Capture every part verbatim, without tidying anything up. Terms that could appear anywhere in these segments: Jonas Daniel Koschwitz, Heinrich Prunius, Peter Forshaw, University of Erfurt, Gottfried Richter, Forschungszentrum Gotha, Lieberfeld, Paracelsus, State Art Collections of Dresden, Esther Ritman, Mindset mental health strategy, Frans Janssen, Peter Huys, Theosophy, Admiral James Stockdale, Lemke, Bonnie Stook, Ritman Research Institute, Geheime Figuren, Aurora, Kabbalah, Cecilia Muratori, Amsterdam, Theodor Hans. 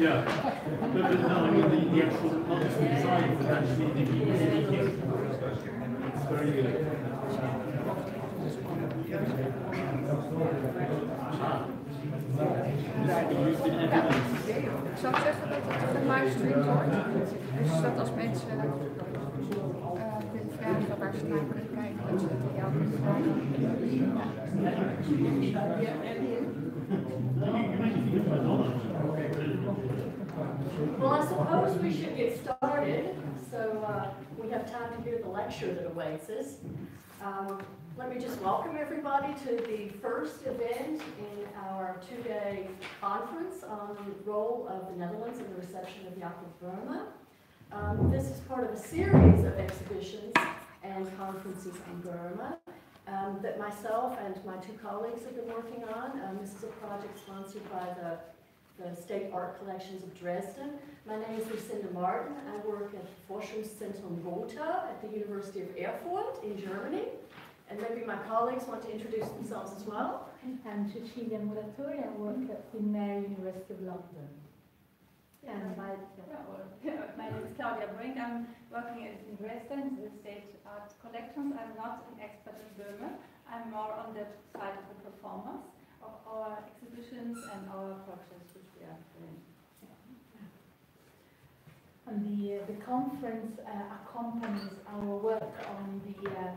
Yeah, but now I mean the actual policy design is actually the key. It's very good. Ah, ik zou zeggen dat het een livestream wordt. Dus dat als mensen dit vragen waar ze naar kunnen kijken, dat ze het in jouw kunnen vragen. Well, I suppose we should get started. So uh, we have time to hear the lecture that awaits us. Um, Let me just welcome everybody to the first event in our two-day conference on the role of the Netherlands in the reception of Jakob Böhme. Um, this is part of a series of exhibitions and conferences on Böhme um, that myself and my two colleagues have been working on. Um, this is a project sponsored by the, the State Art Collections of Dresden. My name is Lucinda Martin. I work at Forschungszentrum Gotha at the University of Erfurt in Germany. And maybe my colleagues want to introduce themselves as well. I'm Cecilia Muratori. I work at the Mary University of London. Yeah, and my, yeah. my name is Claudia Brink. I'm working in Dresden, the State Art Collections. I'm not an expert in Böhme. I'm more on the side of the performers of our exhibitions and our workshops which we are doing. Yeah. And the, uh, the conference uh, accompanies our work on the uh,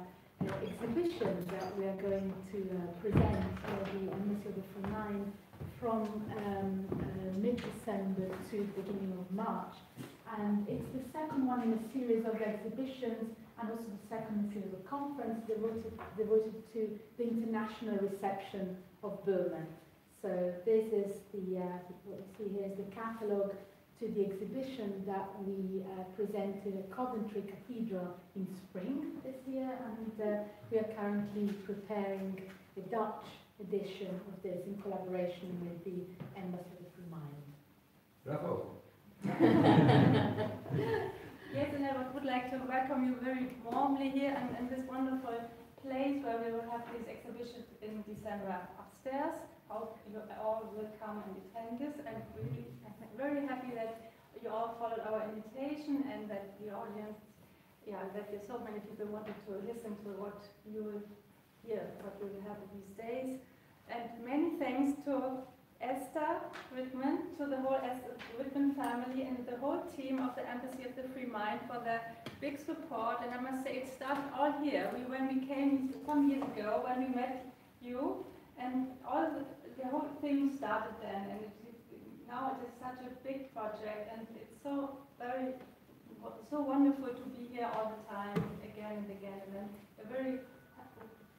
exhibition that we are going to uh, present for the Embassy of the Free Mind from um, uh, mid-December to the beginning of March. And it's the second one in a series of exhibitions and also the second series of conference devoted, devoted to the international reception of Böhme. So this is the, uh, what you see here is the catalogue to the exhibition that we uh, presented at Coventry Cathedral in spring this year, and uh, we are currently preparing the Dutch edition of this in collaboration with the Embassy of the Free Mind. Bravo! Yes, and I would like to welcome you very warmly here and in this wonderful place where we will have this exhibition in December upstairs. Hope you all will come and attend this, and we are very happy that you all followed our invitation and that the audience, yeah, that there's so many people wanted to listen to what you will hear, what we will have these days. And many thanks to Esther Ritman, to the whole Esther Ritman family and the whole team of the Embassy of the Free Mind for the big support. And I must say, it started all here. We, when we came some years ago, when we met you, and all the, the whole thing started then, and it, it, now it is such a big project, and it's so very, so wonderful to be here all the time, again and again. And a very,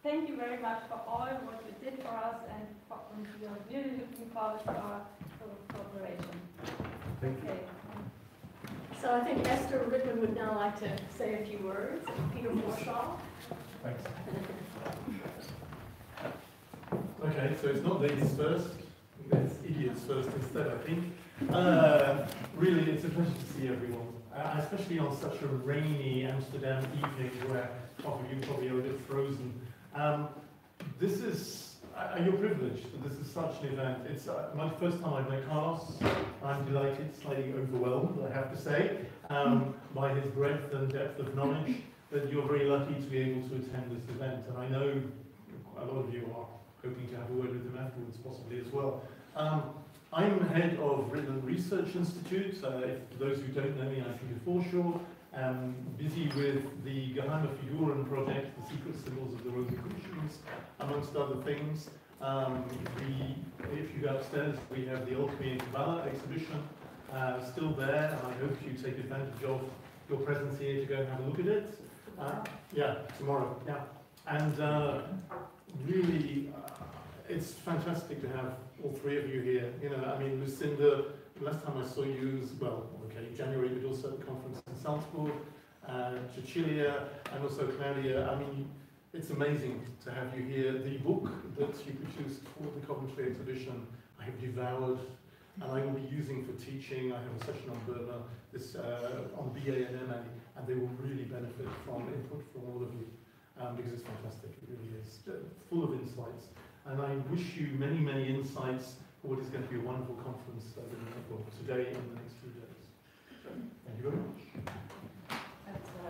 thank you very much for all what you did for us, and, for, and we are really looking forward to our cooperation. Thank you. Okay. So I think Esther Ritman would now like to say a few words. Peter Forshaw. Thanks. Okay, so it's not ladies first, it's idiots first instead, I think. Uh, really, it's a pleasure to see everyone, uh, especially on such a rainy Amsterdam evening where half of you probably are a bit frozen. Um, this is, uh, you're privileged that this is such an event. It's uh, my first time I've met Carlos. I'm delighted, slightly overwhelmed, I have to say, um, by his breadth and depth of knowledge, that you're very lucky to be able to attend this event. And I know a lot of you are hoping to have a word with them afterwards, possibly as well. Um, I'm head of Ritman Research Institute. Uh, if, for those who don't know me, I'm Peter Forshaw. I'm busy with the Geheime Figuren project, the secret symbols of the Rosicrucians, amongst other things. Um, we, if you go upstairs, we have the Alchemy and Kabbalah exhibition uh, still there, and I hope you take advantage of your presence here to go and have a look at it. Uh, yeah, tomorrow. Yeah, and. Uh, Really, uh, it's fantastic to have all three of you here. You know, I mean, Lucinda, last time I saw you was, well, okay, January, but also at the conference in Salzburg, uh, Cecilia, and also Claudia. I mean, it's amazing to have you here. The book that you produced for the Coventry exhibition I have devoured, and I will be using for teaching. I have a session on Burma, this uh, on B A and M A, and they will really benefit from input from all of you, um, because it's fantastic. It really is uh, full of insights, and I wish you many, many insights for what is going to be a wonderful conference uh, today and the next few days. Thank you very much. Uh,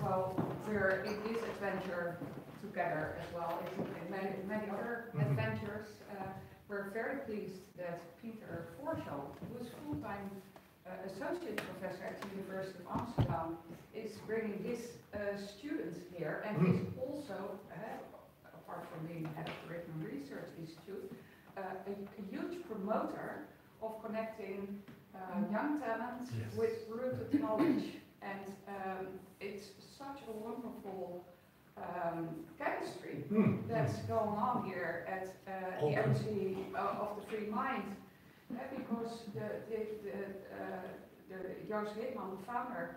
well, we're in this adventure together as well as in many, many other mm-hmm. adventures. Uh, we're very pleased that Peter Forshaw, who is full-time uh, associate professor at the University of Amsterdam, is bringing this uh, student here and mm-hmm. is also, uh, apart from being head of the Ritman Research Institute, uh, a, a huge promoter of connecting uh, young talent yes. with rooted knowledge. And um, it's such a wonderful um, chemistry mm. that's going on here at uh, the Embassy of the Free Mind, uh, because the, the, the, uh, the Joost Ritman, the founder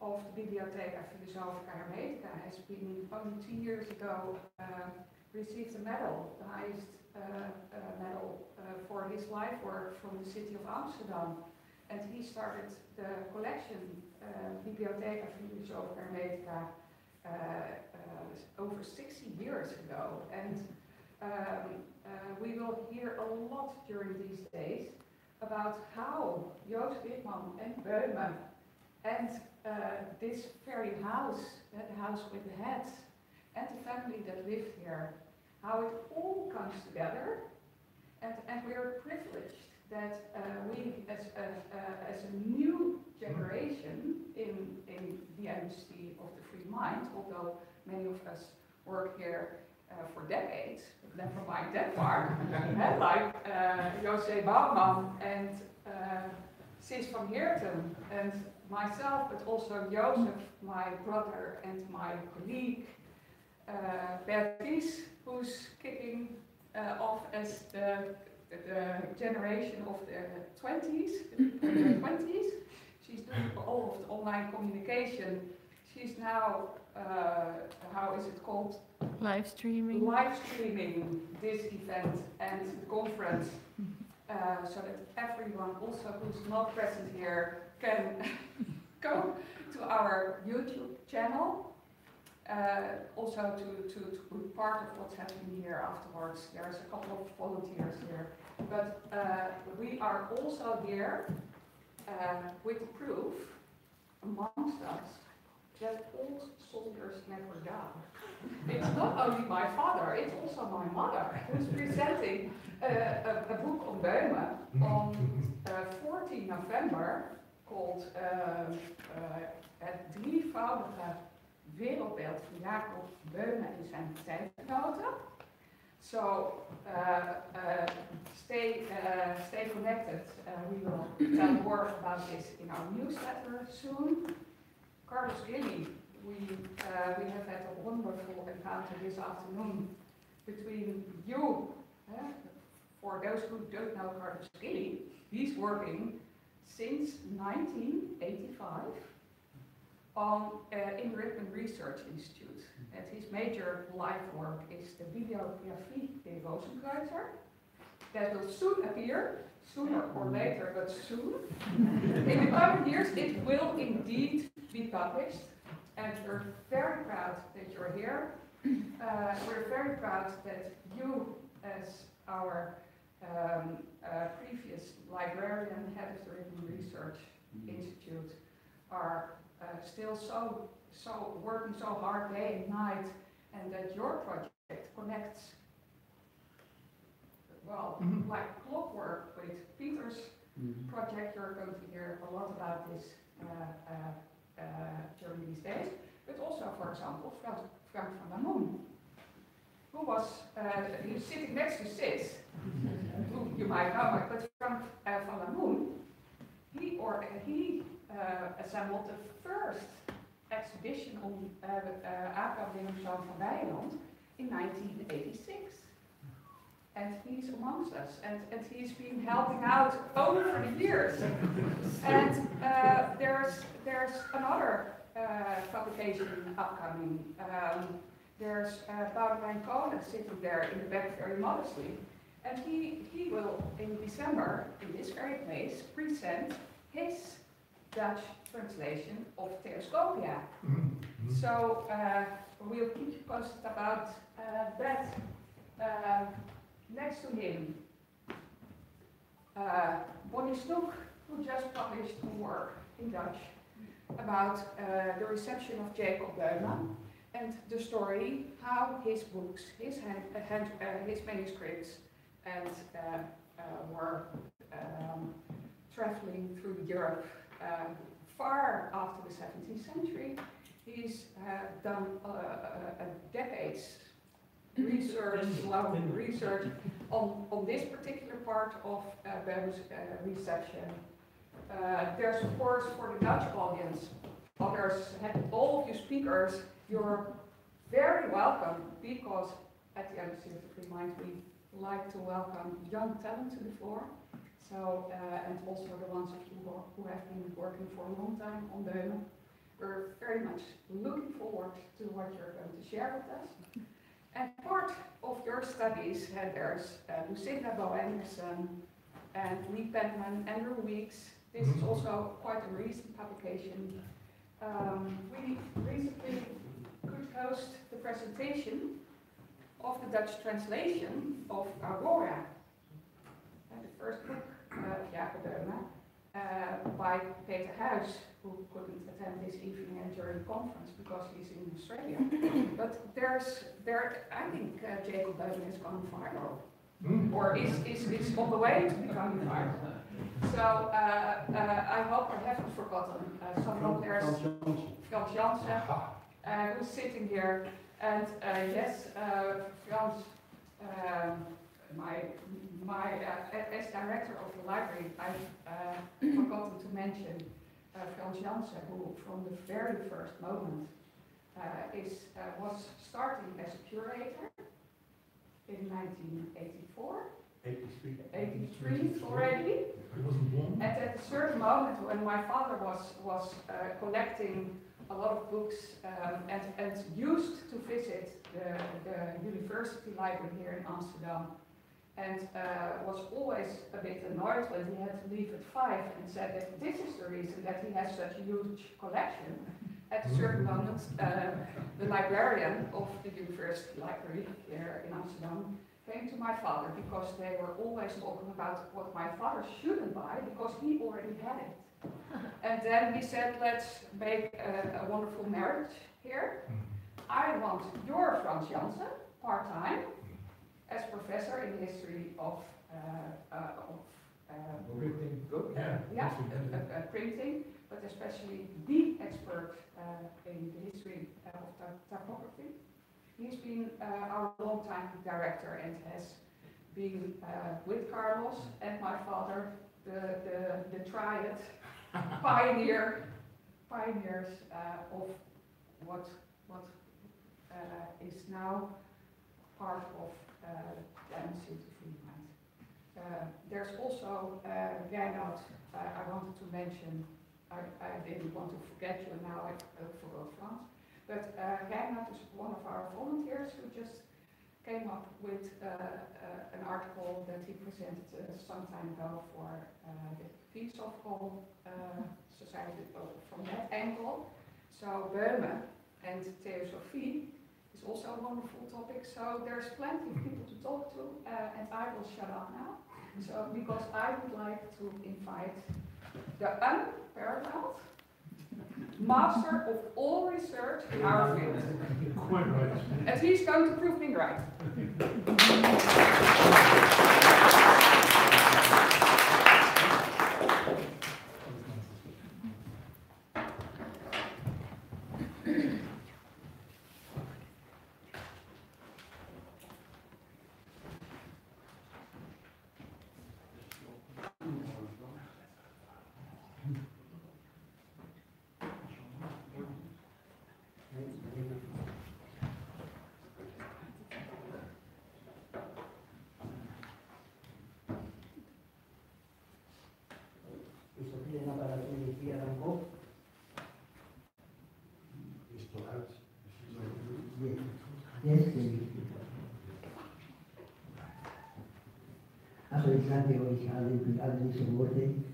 of the Bibliotheca Philosophica Hermetica, has been only two years ago uh, received a medal, the highest uh, uh, medal uh, for his life work from the city of Amsterdam, and he started the collection. Uh, Bibliotheca Philosophica Hermetica uh, uh, over sixty years ago, and um, uh, we will hear a lot during these days about how Joost Ritman and Böhme and uh, this very house, that house with the heads, and the family that lived here, how it all comes together, and, and we are privileged that uh, we, as a, uh, as a new generation in, in the Embassy of the Free Mind, although many of us work here uh, for decades, never mind that far, and like uh, José Bouwman and uh, Sis van Heerten and myself, but also Joseph, my brother, and my colleague, uh, Vetkius, who's kicking uh, off as the the generation of the twenties, the twenties. She's doing all of the online communication. She's now, uh, how is it called? Live streaming. Live streaming this event and the conference, uh, so that everyone also who's not present here can go to our YouTube channel. Uh, also to, to, to be part of what's happening here afterwards. There's a couple of volunteers here. But uh, we are also here uh, with the proof amongst us that all soldiers never die. It's not only my father, it's also my mother who's presenting uh, a, a book on Böhme on uh, fourteen November called uh, uh, Het Drievoudige Wereldbeeld van Jakob Böhme en zijn tijdgenoten. So uh, uh, stay, uh, stay connected. Uh, we will tell more about this in our newsletter soon. Carlos Gilly, we, uh, we have had a wonderful encounter this afternoon between you. Uh, for those who don't know Carlos Gilly, he's working since nineteen eighty-five. On, uh, in Ritman Research Institute, and his major life work is the Bibliographia Rosenkreutziana, that will soon appear, sooner or later, but soon. In the coming years, it will indeed be published, and we're very proud that you're here. Uh, we're very proud that you, as our um, uh, previous librarian, head of the Ritman Research Institute, are Uh, still so, so working so hard day and night, and that your project connects, well, mm-hmm. like clockwork with Peter's mm-hmm. project. You're going to hear a lot about this uh, uh, uh, during these days, but also, for example, Frank van der Moen, who was, uh, he's sitting next to Sis, who you might know, but Frank uh, van der Moen, he, or, uh, he Uh, assembled the first exhibition on uh, uh, Afro-Dinnovation van Beiland in nineteen eighty-six, and he's amongst us, and, and he's been helping out over the years. And uh, there's there's another uh, publication upcoming, um, there's uh, Bart van Kolen sitting there in the back very modestly, and he, he will, in December, in this very place, present his Dutch translation of Theoscopia. Mm-hmm. So uh, we'll keep you posted about uh, that. Uh, next to him, uh, Bonnie Stook, who just published a work in Dutch about uh, the reception of Jakob Böhme and the story how his books, his, hand, uh, hand, uh, his manuscripts, and uh, uh, were um, traveling through Europe uh, far after the seventeenth century. He's uh, done uh, a decades research, long research on, on this particular part of uh, Böhme's uh, reception. Uh, there's of course for the Dutch audience, others, all of you speakers, you're very welcome, because at the Embassy of the Free Mind we like to welcome young talent to the floor. So, uh, and also the ones of you who have been working for a long time on Böhme. We're very much looking forward to what you're going to share with us. And part of your studies, and there's uh, Lucinda Martin and Lee Penman, Andrew Weeks. This is also quite a recent publication. Um, we recently could host the presentation of the Dutch translation of Aurora, and the first book of Jakob Böhme, uh, by Peter Huys, who couldn't attend this evening and during the conference because he's in Australia. But there's, there, I think uh, Jakob Böhme has gone viral, mm. or is, is, is on the way to becoming viral. So uh, uh, I hope I haven't forgotten. Uh, someone there's Frans Janssen, uh, who's sitting here. And uh, yes, uh, Frans, uh, my, my uh, as director of the library, I've uh, forgotten to mention uh, Frans Janssen, who from the very first moment uh, is, uh, was starting as a curator in nineteen eighty-four. eighty-three. eighty-three already. And at a certain moment when my father was, was uh, collecting a lot of books um, and, and used to visit the, the university library here in Amsterdam, and uh, was always a bit annoyed when he had to leave at five, and said that this is the reason that he has such a huge collection. At a certain moment, uh, the librarian of the university library here in Amsterdam came to my father, because they were always talking about what my father shouldn't buy because he already had it. And then he said, let's make a, a wonderful marriage here. I want your Frans Janssen part-time as professor in history of, uh, uh, of uh, printing, uh, yeah, yeah uh, uh, printing, but especially the expert uh, in the history of typography. He's been uh, our long-time director and has been uh, with Carlos and my father, the, the, the triad, pioneer, pioneers uh, of what, what uh, is now part of uh, the Embassy of Free Mind. Uh, there's also uh, Reinhard, uh, I wanted to mention, I, I didn't want to forget you, now I uh, forgot Frans. But uh, Reinhard is one of our volunteers who just came up with uh, uh, an article that he presented uh, some time ago for uh, the Philosophical uh, Society from that angle. So Böhme and Theosophy is also a wonderful topic. So there's plenty of people to talk to, uh, and I will shut up now. So because I would like to invite the unparalleled master of all research in our field. Quite right. And he's going to prove me right. Licht uit. Dus je afrodisante, ik had niet zo woorden.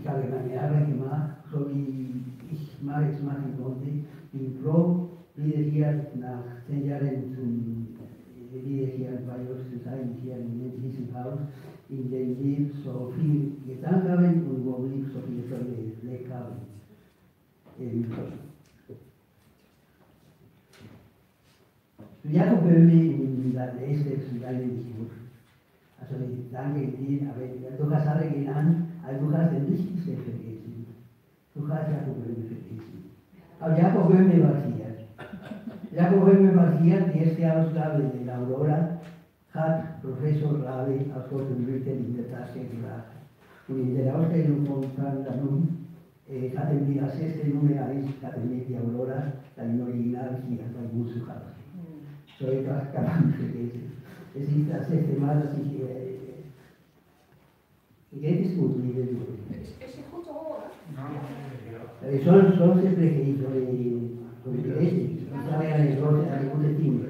Ik had mijn arbeid gemaakt, zo wie ik maar iets maken konnte. In pro liet ik hier na tien jaren toen liet ik hier bij ons te zijn, hier in dit huis, in de lief zoveel gedaan hebben en waar we lief zoveel geleerd hebben. Jakob Böhme in de eerste studenten die ik moest. Also ik dank je die, maar du hast alle gedaan, aber du hast den wichtigsten vergessen. Du hast Jakob Böhme vergessen. Aber Jakob Böhme war hier. Jakob Böhme war hier, die erste Ausgabe in Aurora hat Professor Rabe aus Gothenburg in der Tasche gebracht. Und in der Ausstellung von Frank van der Moen hatten wir als erste Nummer eins, hatten wir die Aurora, dann original hier bei Musehaus. So etwas kann man vergessen. Es ist das erste Mal, dass ich äh, geht es gut, liebe Leute? Ist sie gut zu hören? Nein. Sonst spreche ich über die Lesung. Ich habe eine gute Team.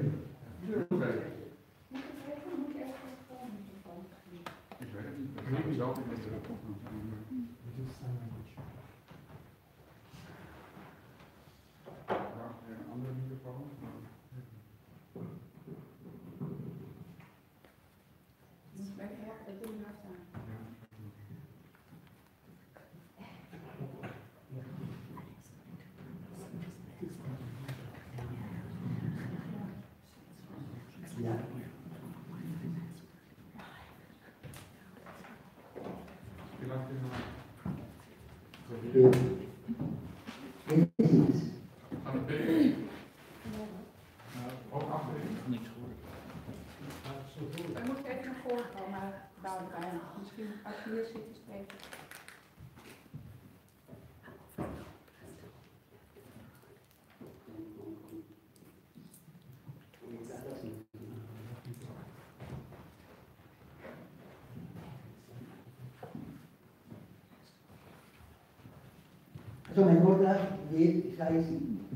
So my contract says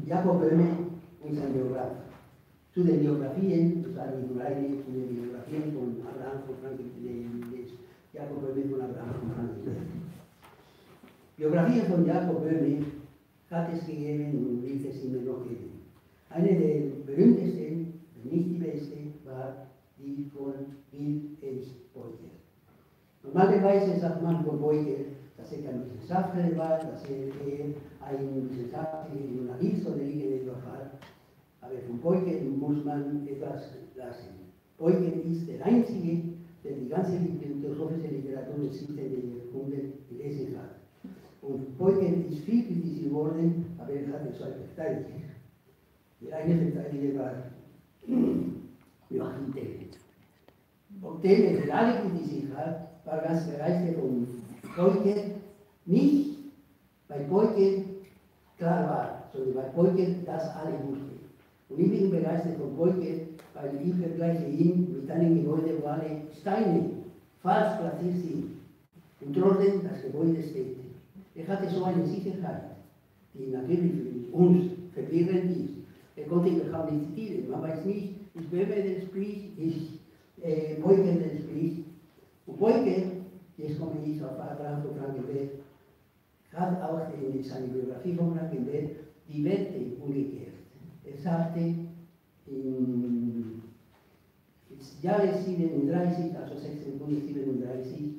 Jakob Böhme is a biograph. To the biografien, to the biografien von Abraham von Frankenberg, Jakob Böhme von Abraham von Frankenberg. Biografien von Jakob Böhme hat es gegeben und wird es immer noch geben. Eine der berühmtesten, wenn nicht die beste, war die von Bill H. Beuter. Normalerweise sagt man von Beuter, dass er kein Wissenschaftler war, dass er ein wissenschaftlicher Journalist oder irgendetwas war. Aber von Beuker muss man etwas lassen. Beuker ist der Einzige, der die ganze philosophische Literatur des siebzehnten Jahrhunderts gelesen hat. Und Beuker ist viel kritisiert worden, aber er hatte zwei Verteidiger. Der eine Verteidiger war Joachim Tell. Und Tell, der alle kritisiert hat, war ganz begeistert von Beuker nicht, weil Beuker klar war, sondern weil Beuker das alle wusste. Und ich bin begeistert von Beuker, weil ich vergleiche ihn mit einem Gebäude, wo alle Steine falsch platziert sind. Und trotzdem das Gebäude steht. Er hatte so eine Sicherheit, die natürlich für uns verwirrend ist. Er konnte überhaupt nicht zitieren. Man weiß nicht, ist Böhme der spricht, ist äh, Beuker der spricht. Und Beuker, jetzt komme ich auf Abraham von Frankenberg, hat auch in seiner Biografie von Frankenberg die Werte umgekehrt. Er sagte, im Jahre siebenunddreißig, also sechzehnhundertsiebenunddreißig,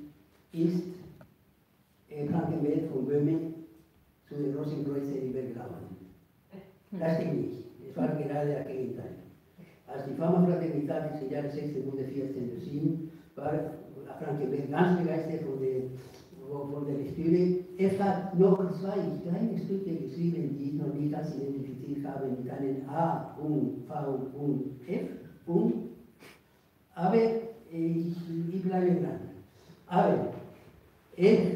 ist Frankenberg von Böhme zu den Rosenkreuzer übergegangen. Das ging nicht, es war gerade das Gegenteil. Als die Fama-Fraternität im Jahre sechzehnhundertvierzehn erschien, war Frankenberg ganz begeistert von der, von der Lektüre. Er hat noch zwei kleine Stücke geschrieben, die ich noch nicht ganz identifiziert habe, mit einem A und V und F. Und, aber ich, ich bleibe dran. Aber er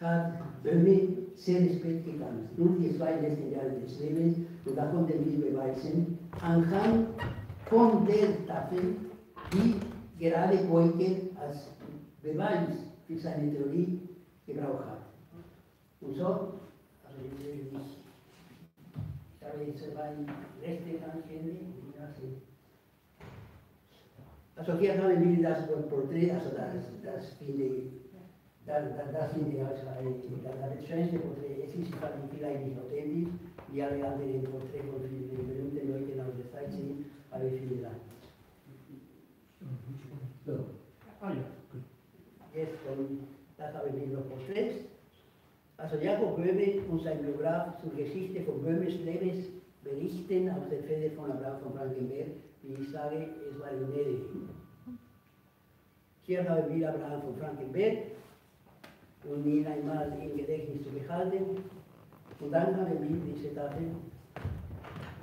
hat Böhme sehr spät gekannt, nur die zwei letzten Jahre des Lebens, und da konnten wir beweisen, anhand von der Tafel, die gerade Beuker als Beweis für seine Theorie gebraucht hat. Und so, also ich, ich, ich habe jetzt zwei rechte Handhände, So here how really that's what portrayed, so that's that's feeling that that that's in the actually that that change the portrait is feeling authentic, the other the portrait of the different way can of the sighting, I feel that. So oh yeah, good. Yes, from that's how we make the portraits. Also Jakob Böhme und sein Biograf zur Geschichte von Böhmes Lebens berichten aus der Feder von Abraham von Frankenberg, wie ich sage, es war in Medellin. Hier haben wir Abraham von Frankenberg, um ihn einmal im Gedächtnis zu behalten. Und dann haben wir diese Tafel.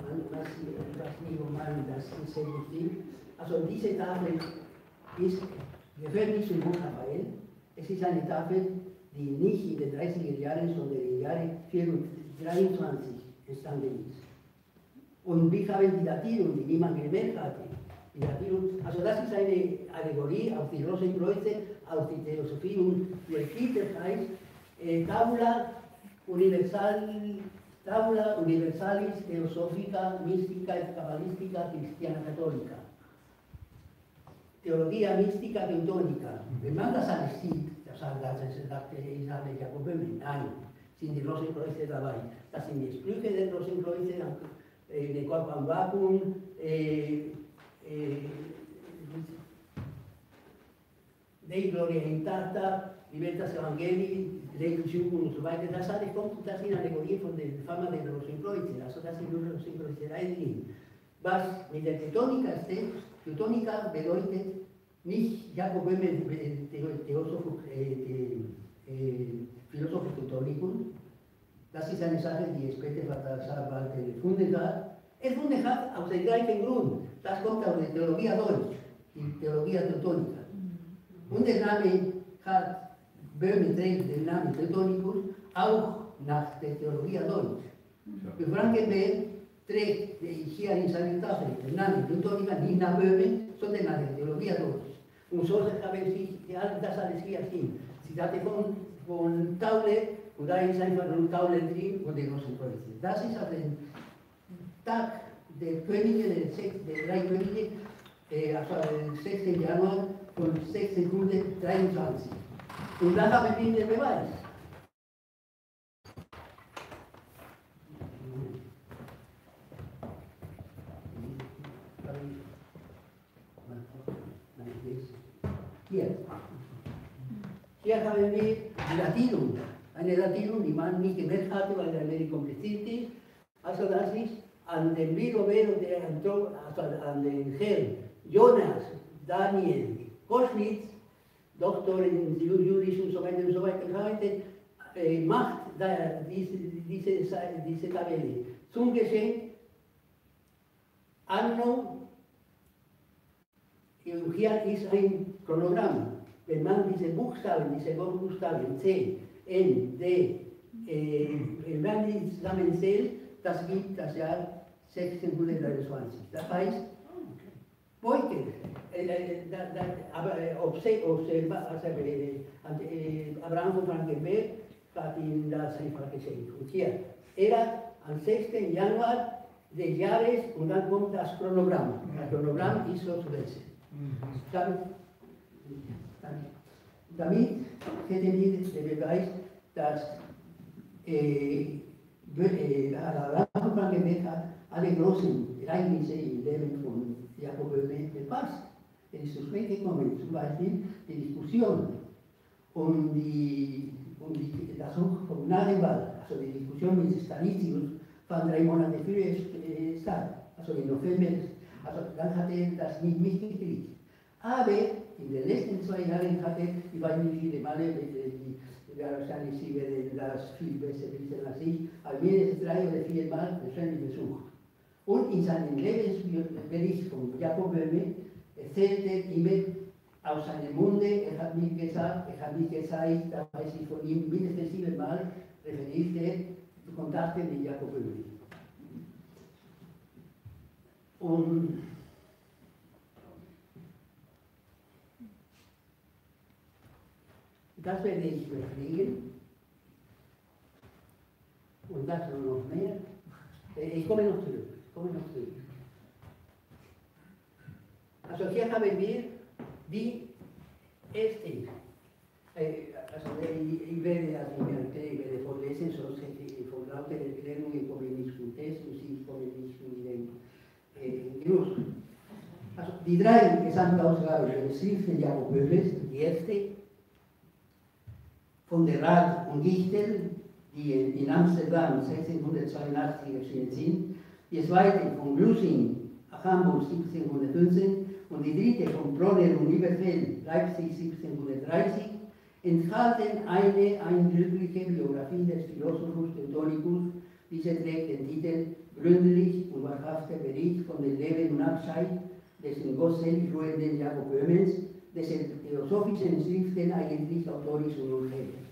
Man weiß nicht, ob man das sehr gut sieht. Also diese Tafel ist, gehört nicht zum Buch Raphael. Es ist eine Tafel, die nicht in den dreißiger Jahren, sondern im Jahre vierhundertdreiundzwanzig entstanden ist. Und wir haben die Datierung, die niemand gemerkt hatte. Die Datierung, also das ist eine Allegorie auf die Rosenkreuze, auf die Theosophie und der Titel heißt äh, Tabula Universal, Tabula Universalis Theosophica, Mystica et Cabalística Cristiana Católica. Theologia Mystica Teutonica. Wenn man das alles sieht, das sagte Jakob Böhme, nein, sind die Rosenkreuze dabei. Das sind die Sprüche der Rosenkreuze, de Corp am Vacuum, eh, eh, Dei Gloria Intacta, Libertas Evangelii, Dei Lucium und so weiter. Das alles kommt, das sind Allegorien von der Fama der Rosenkreuzler, also das sind nur Rosenkreuzlerei drin. Was mit der Teutonica steht, Teutonica bedeutet nicht Jakob Böhme, Theosophus, Philosophus Teutonicum. Das ist eine Sache, die später Balthasar erfunden hat. Erfunden hat aus dem gleichen Grund. Das kommt aus der Theologie Deutsch, die Theologie Teutonica. Und der Name hat Böhme trägt den Namen Teutonicus auch nach der Theologie Deutsch. Ja. Frankenberg trägt hier in seiner Tafel den Namen Teutonica nicht nach Böhme, sondern nach der Theologie Deutsch. Und so haben sie das alles hier hin. Sie hatte von, von Tauler. Und da ist einfach nur Tauler drin und die Rosenkreuz. Das ist auf den Tag der Könige, der, sechs, der drei Könige, äh, also am sechsten Januar von sechzehnhundertdreiundzwanzig. Und da haben wir den Beweis. Hier. Hier haben wir die Latinum. Eine Datierung, die man nicht gemerkt hatte, weil er sehr kompliziert ist. Also das ist an den Birovero, also an den Herrn Jonas Daniel Koschwitz, Doktor in Jurisch und so weiter und so weiter, macht diese, diese, diese Tabelle zum Geschenk anno, und hier ist ein Chronogramm, wenn man diese Buchstaben, diese Buchstaben zählt, N, D, wenn man die zusammenzählt, das gibt das Jahr sechzehnhundertdreiundzwanzig. Das heißt, Beutel, aber Abraham von Frankenberg hat ihm das einfach geschenkt. Und hier, er am sechsten Januar des Jahres und dann kommt das Chronogramm. Das Chronogramm ist so zu lesen. Damit hätten wir den Beweis, dass äh, Abraham von Frankenberg hat alle großen Ereignisse im Leben von Jakob Böhme verpasst. Er ist zu spät gekommen, zum Beispiel die Diskussion um, die, um die, das Buch von Gnadenwald, also die Diskussion mit Stanislaus, fand drei Monate früher äh, statt, also im November, also dann hat er das nicht mitgekriegt. Aber in den letzten zwei Jahren hatte ich weiß nicht viele Male, wahrscheinlich sie werden das viel besser wissen als ich, aber mindestens drei oder vier Mal wahrscheinlich besucht. Und in seinem Lebensbericht von Jakob Böhme erzählt er immer aus seinem Munde, er hat nicht gesagt, er hat nicht gezeigt, da weiß ich von ihm, mindestens sieben Mal referiert er Kontakte mit Jakob Böhme. Und das werde ich überfliegen. Und das noch mehr. Ich komme noch zurück. Ich komme noch zurück. Sofía Haberville di este. Eh, I vede la libertà, I vede forlese, sono sentiti forlate del clero e come discutesse, così come discutire in russo. Di drei che sanno usare il registro, Jakob Böhme, di este, von der Rat und Gichtel, die in Amsterdam sechzehnhundertzweiundachtzig erschienen sind, die zweite von Lusing, Hamburg siebzehnhundertfünfzehn und die dritte von Proner und Lieberfeld, Leipzig siebzehnhundertdreißig, enthalten eine eindrückliche Biografie des Philosophus Teutonicus, diese trägt den Titel Gründlich und wahrhafter Bericht von dem Leben und Abscheid des in Gott selbst ruhenden Jakob Böhmens, des theosophischen Schriften eigentlich Autoris und Urhebers.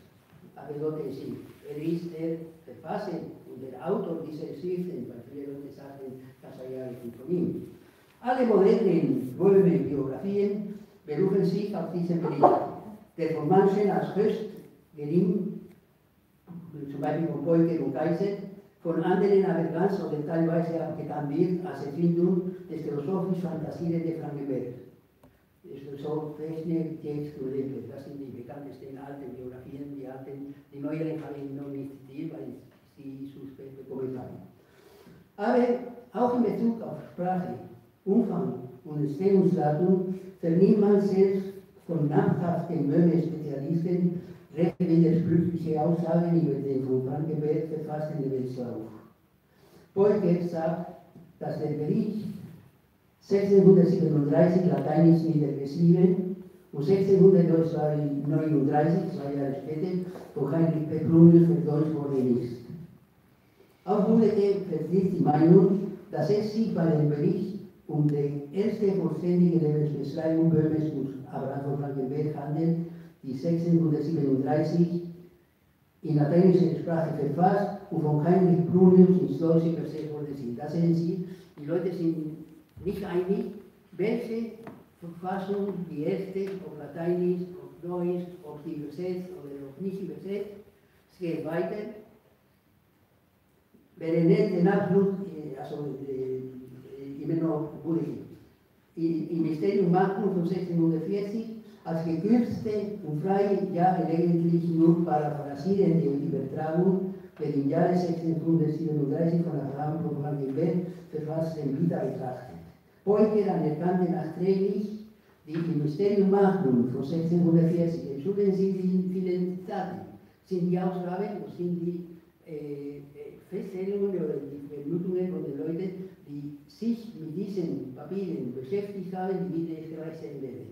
Aber dort ist er ist der Verfasser und der Autor dieser Schriften, weil viele Leute sagen, das sei ja nicht von ihm. Alle modernen Böhme-Biografien berufen sich auf diesen Bericht, der von manchen als höchst gering, zum Beispiel von Peuker und Kaiser, von anderen aber ganz oder teilweise abgetan wird als Erfindung des philosophisch fantasierenden Frankenberg. So Fechner, Text und Lemke, das sind die bekanntesten alten Biografien, die alten, die neueren habe ich noch nicht zitiert, weil sie suspekt bekommen haben. Aber auch in Bezug auf Sprache, Umfang und Entstehungsdatum vernimmt man selbst von namhaften Böhme-Spezialisten recht widersprüchliche Aussagen über den von Frankenberg verfassten Lebenslauf. Peuker sagt, dass der Bericht sechzehnhundertsiebenunddreißig lateinisch niedergeschrieben und sechzehnhundertneununddreißig, zwei Jahre später, von Heinrich Prunius für Deutsch worden ist. Auch wurde vertritt die Meinung, dass es sich bei dem Bericht um die erste vollständige Lebensbeschreibung Böhmes und Abraham von Frankenberg handelt, die sechzehnhundertsiebenunddreißig in lateinischer Sprache verfasst und von Heinrich Prunius ins Deutsche übersetzt worden ist. Da sehen Sie, die Leute sind nicht einig, welche Verfassung die erste, ob lateinisch, ob deutsch, ob sie übersetzt oder ob nicht übersetzt. Es geht weiter. Wer nennt den Abschluss, also immer noch wurde im Mysterium Magnum von sechzehnhundertvierzig als gekürzte und freie, ja gelegentlich nur paraphrasierende Übertragung der im Jahre sechzehnhundertsiebenunddreißig von Abraham von Frankenberg verfassten Vita betrachtet. Peuker anerkannte nachträglich die im Mysterium Magnum von sechzehnhundertvierzig. Entschuldigen Sie die vielen Daten. Sind die Ausgaben und sind die äh, Feststellungen oder die Vermutungen von den Leuten, die sich mit diesen Papieren beschäftigt haben, die wir gleich sehen werden.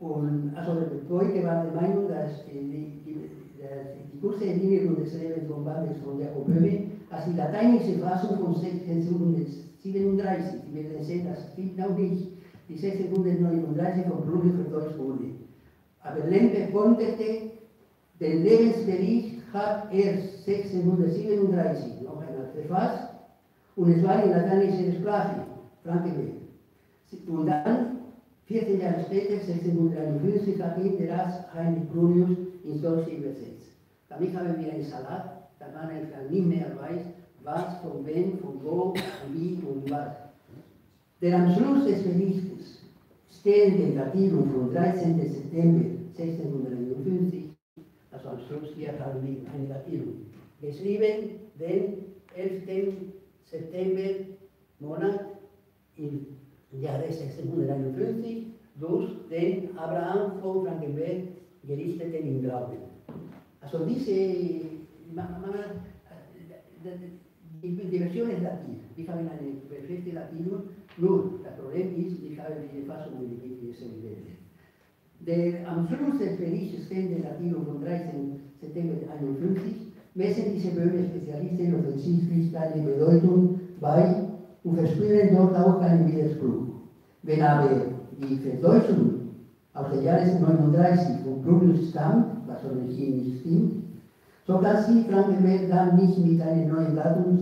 Und also Peuker war der Meinung, dass die, die, die kurze Erinnerung des Lebens von Jakob Böhme als die lateinische Fassung von sechzehnhundertsiebenunddreißig, die wir sehen, das stimmt auch nicht, die sechzehnhundertneununddreißig von Brunel für Deutsch wurde. Aber Lemke konterte, den Lebensbericht hat erst sechzehnhundertsiebenunddreißig noch einmal verfasst und es war in lateinischer Sprache, Frankenberg. Und dann vierzehn Jahre später, sechzehnhunderteinundfünfzig, hat ihn der Arzt Heinrich Prunius ins Deutsche übersetzt. Damit haben wir einen Salat, da man einfach nicht mehr weiß, was, von wem, von wo, von wie und was. Der am Schluss des Berichtes stehende Datum vom dreizehnten September sechzehnhunderteinundfünfzig, also am Schluss hier haben wir eine Datierung, geschrieben den elften September, Monat im Jahre sechzehnhunderteinundfünfzig, durch den Abraham von Frankenberg gerichteten Glauben. Also diese, man, man, die, die Version ist latin. Wir haben eine perfekte Latinum, nur das Problem ist, ich habe diese Fassung gesehen werden. Der am Schluss des Berichts stehende Latinum vom dreizehnten September einundfünfzig messen diese Böhme-Spezialisten offensichtlich keine Bedeutung bei und verspüren dort auch keinen Widerspruch. Wenn aber die Verdeutschung aus den Jahren neununddreißig von Prunius stammt, was heute hier nicht stimmt, so kann sie Frankenberg dann nicht mit einem neuen Datum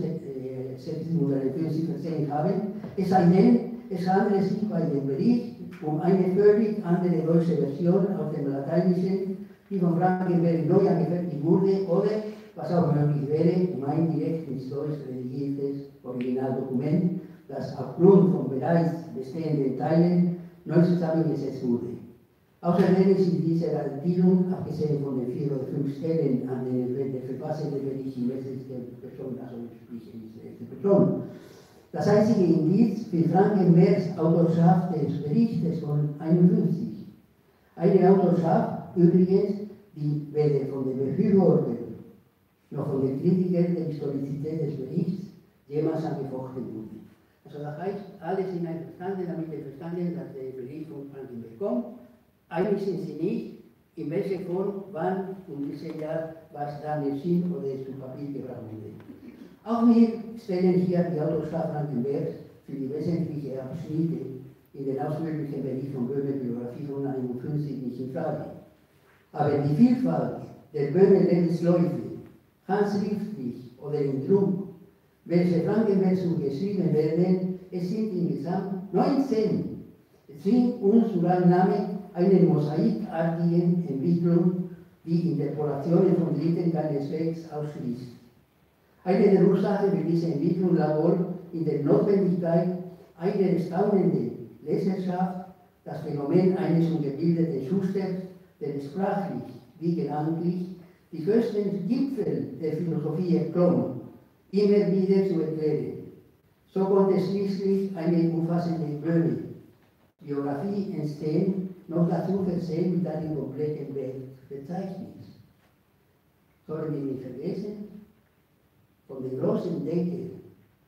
sechzehnhunderteinundfünfzig versehen haben, es sei denn, es handelt sich bei dem Bericht um eine völlig andere deutsche Version aus dem Lateinischen, die von Frankenberg neu angefertigt wurde oder pasado a Mary mein direkt historisch redigiertes Originaldokument, das aufgrund von bereits bestehenden Teilen neu zusammengesetzt wurde. Außerdem ist in dieser Adaptierung, abgesehen von den vier oder fünf Stellen, an denen der Verfassende wirklich die wesentliche Person, also sprich die Person, das einzige Indiz für Frankenbergs Autorschaft des Berichtes von einundfünfzig. Eine Autorschaft übrigens, die weder von den Befürwortern noch von den Kritikern der Historizität des Berichts jemals angefochten wurde. Also das heißt, alle sind einverstanden, damit einverstanden, dass der Bericht von Frankenberg kommt. Eigentlich sind sie nicht, in welcher Form, wann und welches Jahr was dann entschieden oder zu Papier gebracht wurde. Auch wir stellen hier die Autorschaft Frankenbergs für die wesentlichen Abschnitte in den ausführlichen Bericht von Böhme Biografie von einundfünfzig nicht in Frage. Aber die Vielfalt der Böhme Lebensläufe, handschriftlich oder in Druck, welche Frankenberg geschrieben werden, es sind insgesamt neunzehn, zwingt uns zur Annahme eine mosaikartige Entwicklung, die Interpolationen von Dritten keineswegs ausschließt. Eine der Ursachen für diese Entwicklung lag wohl in der Notwendigkeit einer erstaunenden Leserschaft, das Phänomen eines ungebildeten Schusters, der sprachlich wie gedanklich die höchsten Gipfel der Philosophie erklomm, immer wieder zu erklären. So konnte schließlich eine umfassende Böhme Biografie entstehen, noch dazu versehen mit einem kompletten Weltverzeichnis. Sollen wir nicht vergessen, von den großen Denkern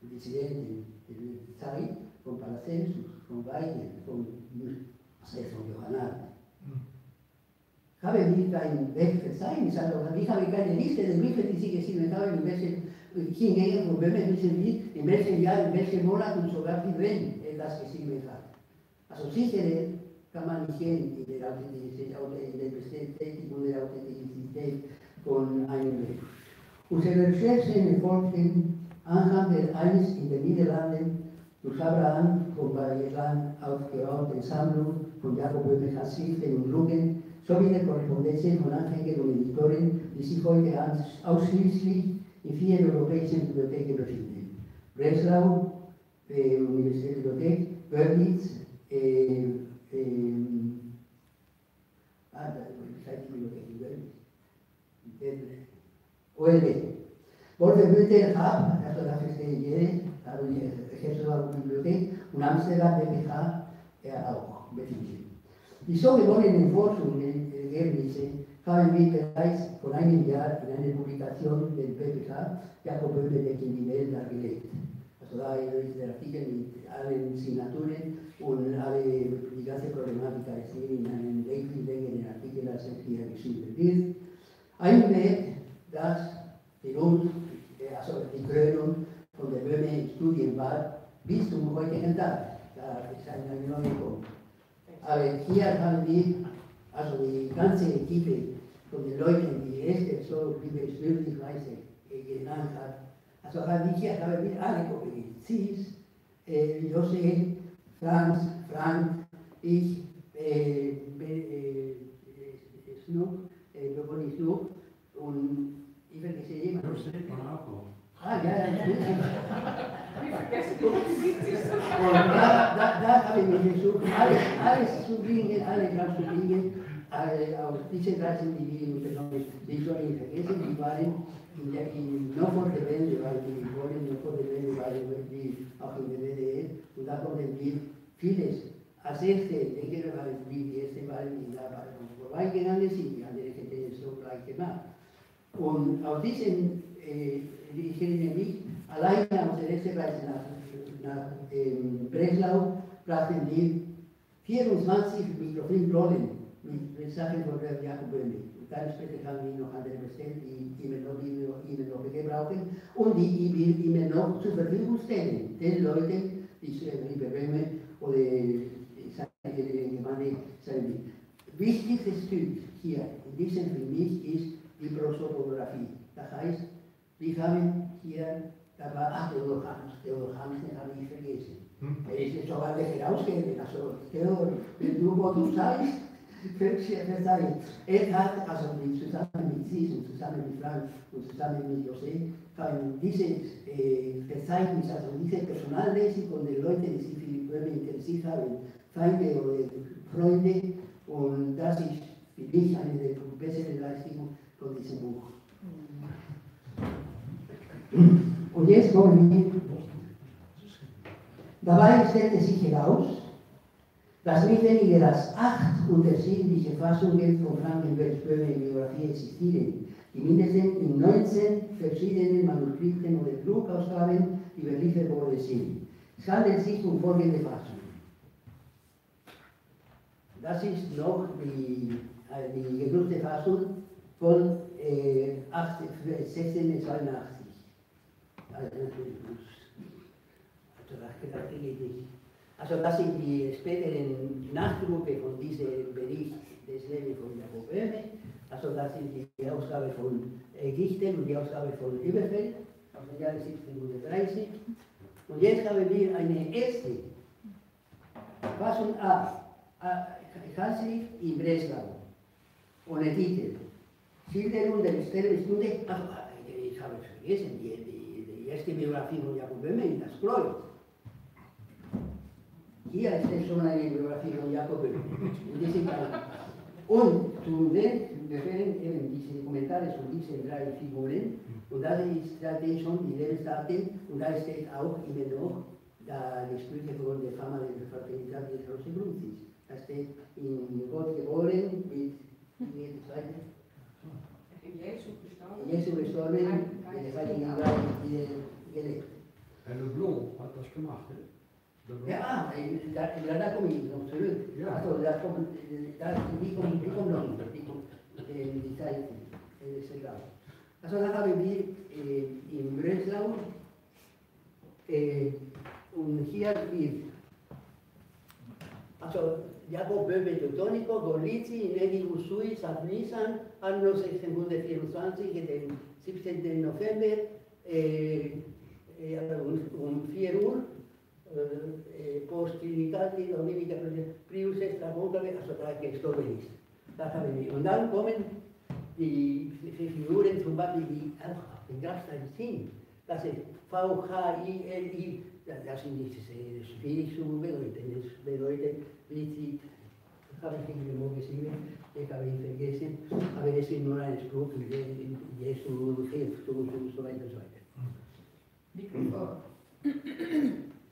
und Dissidenten der Zeit, von Paracelsus, von Weigel, von, also von Johannat, mhm. haben wir kein Weltverzeichnis, also ich habe keine Liste der Bücher, die sie geschrieben haben, in welchen Hingegen von Böhmen wissen wir, in welchem Jahr, in welchem Monat und sogar wie wenn er das geschrieben hat. Also sichere kann man nicht sehen, in der Bestätigung der Authentizität von einem Weg. Unsere Recherchen erfolgten anhand der eines in den Niederlanden durch Abraham von Bayerland aufgebauten Sammlung von Jakob Böhme Handschriften und Drucken sowie der Korrespondenzen von Anhängern und Editoren, die sich heute ausschließlich in vier europäischen Bibliotheken befinden: Breslau, äh, Universitätsbibliothek, Görlitz, äh, Ähm, ah, da ist die Bibliothek. O L B. Wolfenbüttel Hub, also das ist die Idee, die Bibliothek, und Amsterdam B P H ja, auch befinden. Die so gewonnenen Forschungsergebnisse haben wir bereits vor einem Jahr in einer Publikation der B P H Jakob Böhme in die Welt dargelegt. Also da ist der Artikel mit allen Signaturen und alle, die ganze Problematik ist hier in einem längeren Artikel, das hier geschrieben wird. Ein Weg, das für uns, also die Gründung von der Böhme Studien war, bis zum heutigen Tag. Da ist eine neue Form. Aber hier haben wir, also die ganze Equipe von den Leuten, die Esther so liebenswürdigweise genannt hat, also haben wir hier haben wir alle kooperiert. Sie ist äh, José, Franz, Frank, ich, äh, äh, Snook, äh, Bonnie Stook und ich vergesse jemanden. Joost Ritman auch. Ah, ja, ja, und da, da, da habe ich mich versucht, alles, alles zu bringen, alle Kraft zu bringen. Alle, auch diese Klassen, die wir unternommen die schon nicht vergessen, die waren. In der in Norfolk der Wende, weil die Geboren in Norfolk der Wende waren, die auch in der D D R, und da konnten wir vieles als erste Denker, weil wir die erste waren, die da vorbeigegangen sind, die anderen hätten es so gleich gemacht. Und aus diesem, äh, ich erinnere mich, alleine aus der ersten Reise nach, nach ähm, Breslau brachten wir vierundzwanzig Mikrofilmrollen mit Sachen von Jakob Böhme. Dann später haben wir noch andere bestellt, die immer noch, immer noch, immer noch gebrauchen und die wir immer noch zur Verfügung stellen. Den Leuten, die Lieber Böhme oder seine Gemeinde sind. Wichtigstes Stück hier in diesem für mich ist die Prosopografie. Das heißt, wir haben hier, da war, ach, Theodor Hans, Theodor Hans, den habe ich vergessen. Er ist jetzt sogar der Herausgeber, also Theodor, wenn du wo du sagst, Er hat, also mit, zusammen mit sich und zusammen mit Frank und zusammen mit José, haben diese äh, Verzeichnis, also diese Personallesung von den Leuten, die sich für die Böhme intensiv haben, Feinde oder Freunde, und das ist für mich eine der besseren Leistungen von diesem Buch. Und jetzt kommen wir. Dabei stellte sich heraus, dass nicht weniger als acht unterschiedliche Fassungen von Frankenbergs Böhme-Biografie existieren, die mindestens in neunzehn verschiedenen Manuskripten oder Druckausgaben überliefert worden sind. Es handelt sich um folgende Fassungen. Das ist noch die, äh, die gedruckte Fassung von äh, sechzehnhundertzweiundachtzig. Also, das geht nicht. Also das sind die späteren Nachdrucke von diesem Bericht des Lebens von Jakob Böhme. Also das sind die Ausgabe von Gichtel und die Ausgabe von Lieberfeld aus dem Jahre siebzehnhundertdreißig. Und jetzt haben wir eine erste Fassung A, Handschrift in Breslau, ohne Titel. Schilderung der Sternstunde, also ich habe es vergessen, die, die, die erste Biografie von Jakob Böhme in das Kreuz. Hier ist es schon eine Biografie von Jakob Böhme. Und zu den gehören eben diese Kommentare zu diesen drei Figuren. Und da ist schon die Lebensdaten. Und da steht auch immer noch die Sprüche von der Fama der Fraternität des Rosicrucians. Da steht in Gott geboren mit, wie geht es weiter? In Jesu gestorben. In Jesu gestorben. In Jesu Herr Leblon hat das gemacht. Ja, da komme ich noch zurück. Also, da kommt, die kommt noch nicht, die Zeit ist egal. Also, da haben wir in Breslau, und hier wird, also, Jakob Böhme Teutonico, Golizzi, Negi Usui, Sapnisan, anno sechzehnhundertvierundzwanzig, den siebzehnten November, um vier Uhr. Postilitati, Dominica, Prius, Strabogave, also da gestorben ist. Das haben wir. Und dann kommen die Figuren zum Beispiel, die auch im Grabstein sind. Das ist V H I L I, das sind nicht schwierig zu bedeuten. Das bedeutet, wie habe ich irgendwo geschrieben, ich habe ihn vergessen, aber es ist nur ein Spruch, Jesu hilft und so weiter und so weiter. Mikrofon.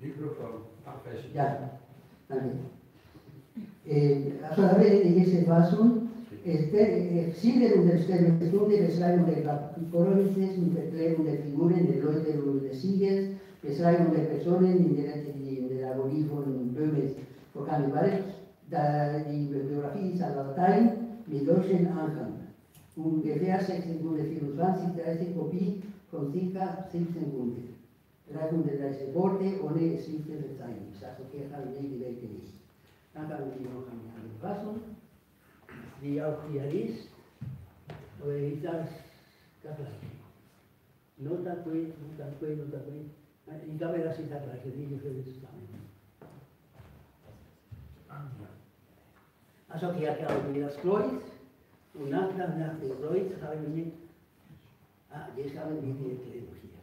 Mikrofon, abwäschen. Ja, danke. Eh, also, da wäre die erste Fassung. Schilderung der Sternstunde, Beschreibung der Kaporovices und Verklärung der Figuren, der Leute und des Siegers, Beschreibung der Personen in der Agonie von Böhmes von Kannibales. Die Biografie ist an Latein mit deutschen Anhang. Ungefähr sechzehnhundertvierundzwanzig, dreißig Kopie von circa siebzehnhundert. dreihundertdreißig Worte ohne Schriftverzeichnis. Also hier haben wir die Welt gelesen. Dann haben wir noch eine andere Fassung, die auch hier ist. Aber ich sage das gleiche. Nota que, nota que, nota que. Ich glaube, das ist das gleiche, die gehören zusammen. Also hier haben wir das Kreuz. Und nach dem Kreuz haben wir. Ah, jetzt haben wir die Erklärung hier.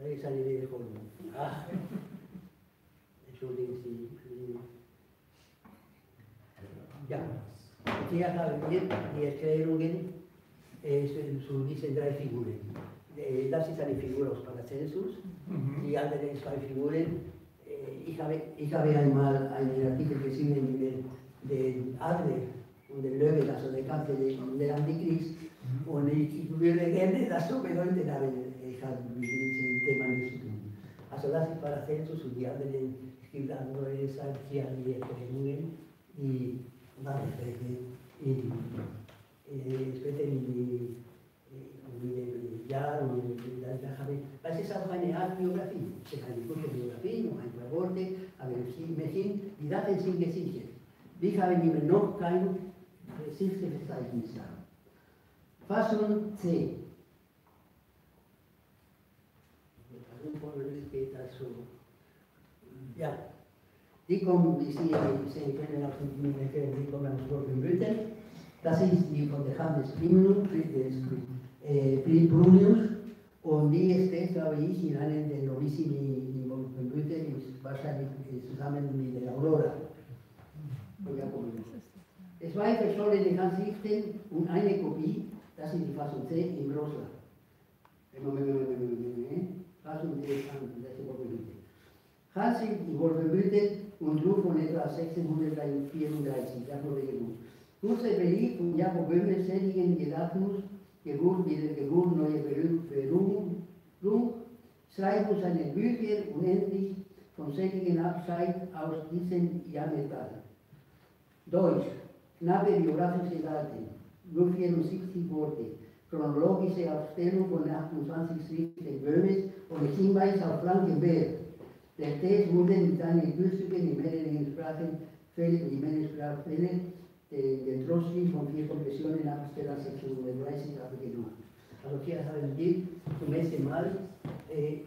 Da ist eine Idee gekommen. Ah, entschuldigen Sie. Ja, hier haben wir die Erklärungen äh, zu diesen drei Figuren. Äh, das ist eine Figur aus Paracelsus, mhm. Die anderen zwei Figuren. Äh, ich, habe, ich habe einmal einen Artikel geschrieben über den Adler und den Löwen, also den Kampf der Antichrist. Mhm. Und ich, ich würde gerne das so bedeuten haben. Ich habe mit diesem Thema nichts zu tun. Also das ist Paracelsus und die anderen, es gibt andere Erklärungen, die man später in den Jahren und in der Zeit haben. Das ist auch eine Art Biografie. Es ist eine gute Biografie, noch ein paar Worte, aber immerhin, die Daten sind gesichert. Wir haben immer noch kein Schriftverzeichnis da. Fassung zehn. Ja, die komen, ik zie ze kennen als een meneer, die komen uit Vorkenbüttel. Dat is die van de Hannes Prunius. Und die steht, glaube ich, in einem der Novicini in Vorkenbüttel, wahrscheinlich zusammen mit der Aurora. Zwei verschollene Handschriften und eine Kopie, das ist die Fassung zehn in Rosa. Hans in Wolfenbüttel und Luf von etwa sechzehnhundertvierunddreißig, das wurde genug. Kurzer Bericht von Jakob Böhme, seligen Gedachtmus, Geburt, Wiedergeburt, neue Berührung, schreibt uns seine Bücher unendlich vom seligen Abscheid aus diesem Jahrmetall. Deutsch, knappe biografische Daten, nur vierundsiebzig Worte, chronologische Aufstellung von achtundzwanzig Schriften Böhmes und Hinweis auf Frankenberg. Der Text wurde mit einem Durchzug in mehreren Sprachen, in mehreren Sprachen, den Trostschrift von vier Konfessionen ab sechzehnhundertdreißig abgenommen. Also hier haben wir zum ersten Mal, äh,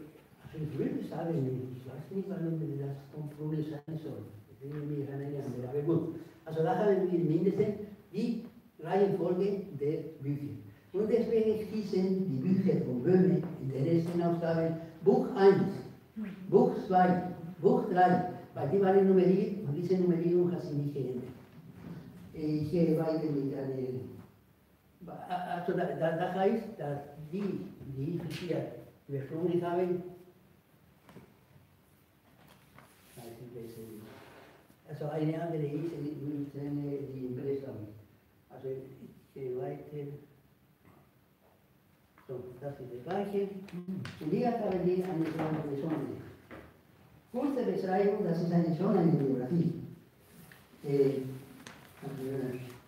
ich würde sagen, ich weiß nicht, warum das Konfluenz sein soll. Ich bin mir keine andere, aber gut. Also da haben wir mindestens die Reihenfolge der Bücher. Und deswegen hießen die Bücher von Böhme in der ersten Ausgabe Buch eins. Buch zwei, Buch drei, weil die waren nummeriert und diese Nummerierung hat sich nicht geändert. Ich weise mit einer. Also, das da, da heißt, dass die, die ich hier besprochen habe, also eine andere ist, die im Breslau ist. Also, ich gehe weiter. So, das ist das Gleiche. Und hier haben wir eine Sonne. Kurze Beschreibung, das ist eine Sonne in der Biografie. Äh,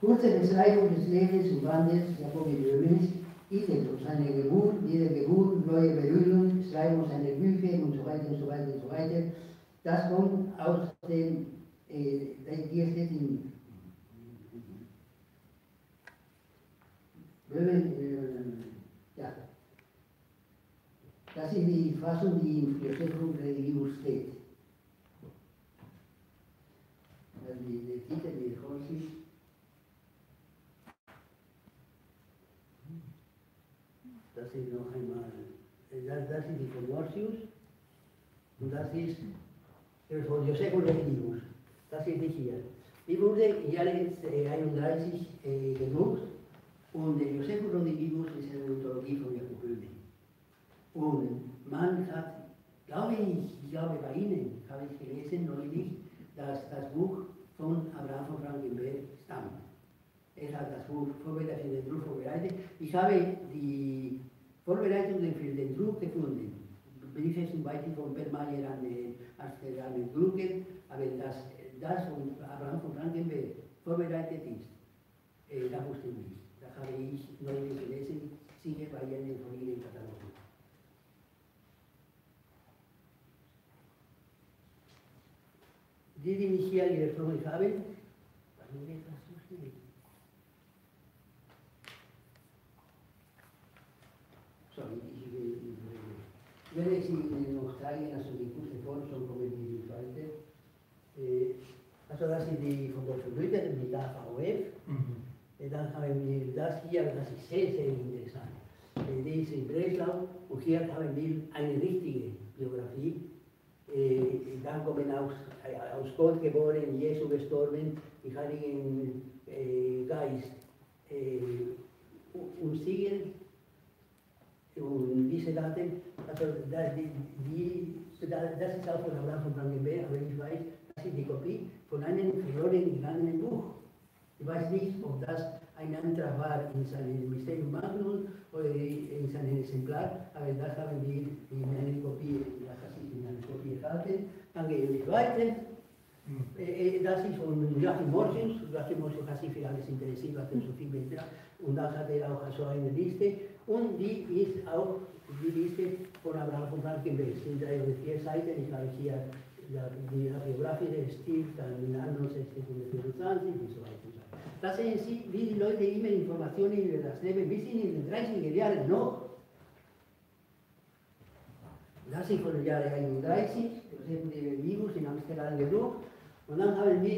Kurze Beschreibung des Lebens und Wandels Jakob Böhmes, Ideen, seine Geburt, ihre Geburt, neue Berührung, Schreibung seiner Bücher und so weiter und so weiter und so weiter. Das kommt aus dem, äh, hier steht in Böhme, ja. Das ist die Fassung, die im Philosophum Religius steht. Der Titel wiederholt sich. Das ist noch einmal. Das, das ist die von Morsius. Und das ist der von Josephus Religius. Das ist die hier. Die wurde im Jahre einunddreißig äh, gedruckt. Und der Josephus Religius ist eine Ontologie von Jakob Böhme. Und man hat, glaube ich, ich glaube bei Ihnen, habe ich gelesen neulich, dass das Buch von Abraham von Frankenberg stammt. Er hat das Buch vorbereitet, den Druck vorbereitet. Ich habe die Vorbereitungen für den Druck gefunden. Briefe zum Beispiel von Bermayer an den Drucker, aber dass das von Abraham von Frankenberg vorbereitet ist, äh, da wusste ich nicht. Da habe ich neulich gelesen, sicher bei Ihnen von Ihnen Katalog. Die, die mich hier gesprochen haben, warum geht das so schnell? So, ich werde es Ihnen noch zeigen, also die kurze Form, so kommen wir weiter. Äh, also das ist die von der Verbrüder mit A V F. Mhm. Dann haben wir das hier, das ist sehr, sehr interessant. Die ist in Breslau und hier haben wir eine richtige Biografie. Dann kommen aus, aus Gott geboren, Jesu gestorben, die Heiligen äh, Geist äh, und Siegel und diese Daten, also das, die, die, das ist auch von Abraham von Frankenberg, aber ich weiß, das ist die Kopie von einem verloren gegangenen Buch. Ich weiß nicht, ob das ein Antrag war in seinem Mysterium Magnum oder in seinem Exemplar, aber das haben wir in einer Kopie, in einer Kopie erhalten. Dann gehen wir weiter. Hm. Das ist von Joachim Morsius. Joachim Morsius hat sich für alles interessiert, was er so viel betraf. Und das hat er auch so eine Liste. Und die ist auch die Liste von Abraham von Frankenberg. Es sind drei oder vier Seiten. Ich habe hier die Biografie, den Stil, dann in anderen sechzehnhundertvierundzwanzig und so weiter. Das sehen Sie, wie die Leute immer Informationen über das Leben bis in den dreißiger Jahren noch. Das sind von den Jahren einunddreißig, das haben die Virus in Amsterdam gedruckt. Und dann haben wir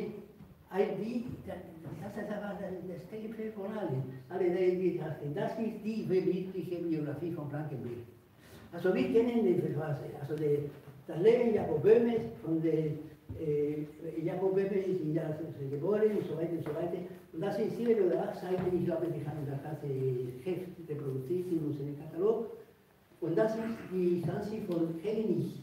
die, das ist aber das Tegenfeld von allen, alle die dachten, das ist die bewegliche Biografie von Frankenberg. Also wir kennen den Verfasser, also die, das Leben Jakob Böhmes, von der äh, Jakob Böhme ist in Jahr geboren und so weiter und so weiter. Und das sind sieben oder acht Seiten, ich glaube, die haben das ganze Heft reproduziert in unserem Katalog. Und das ist die Instanz von Hennig.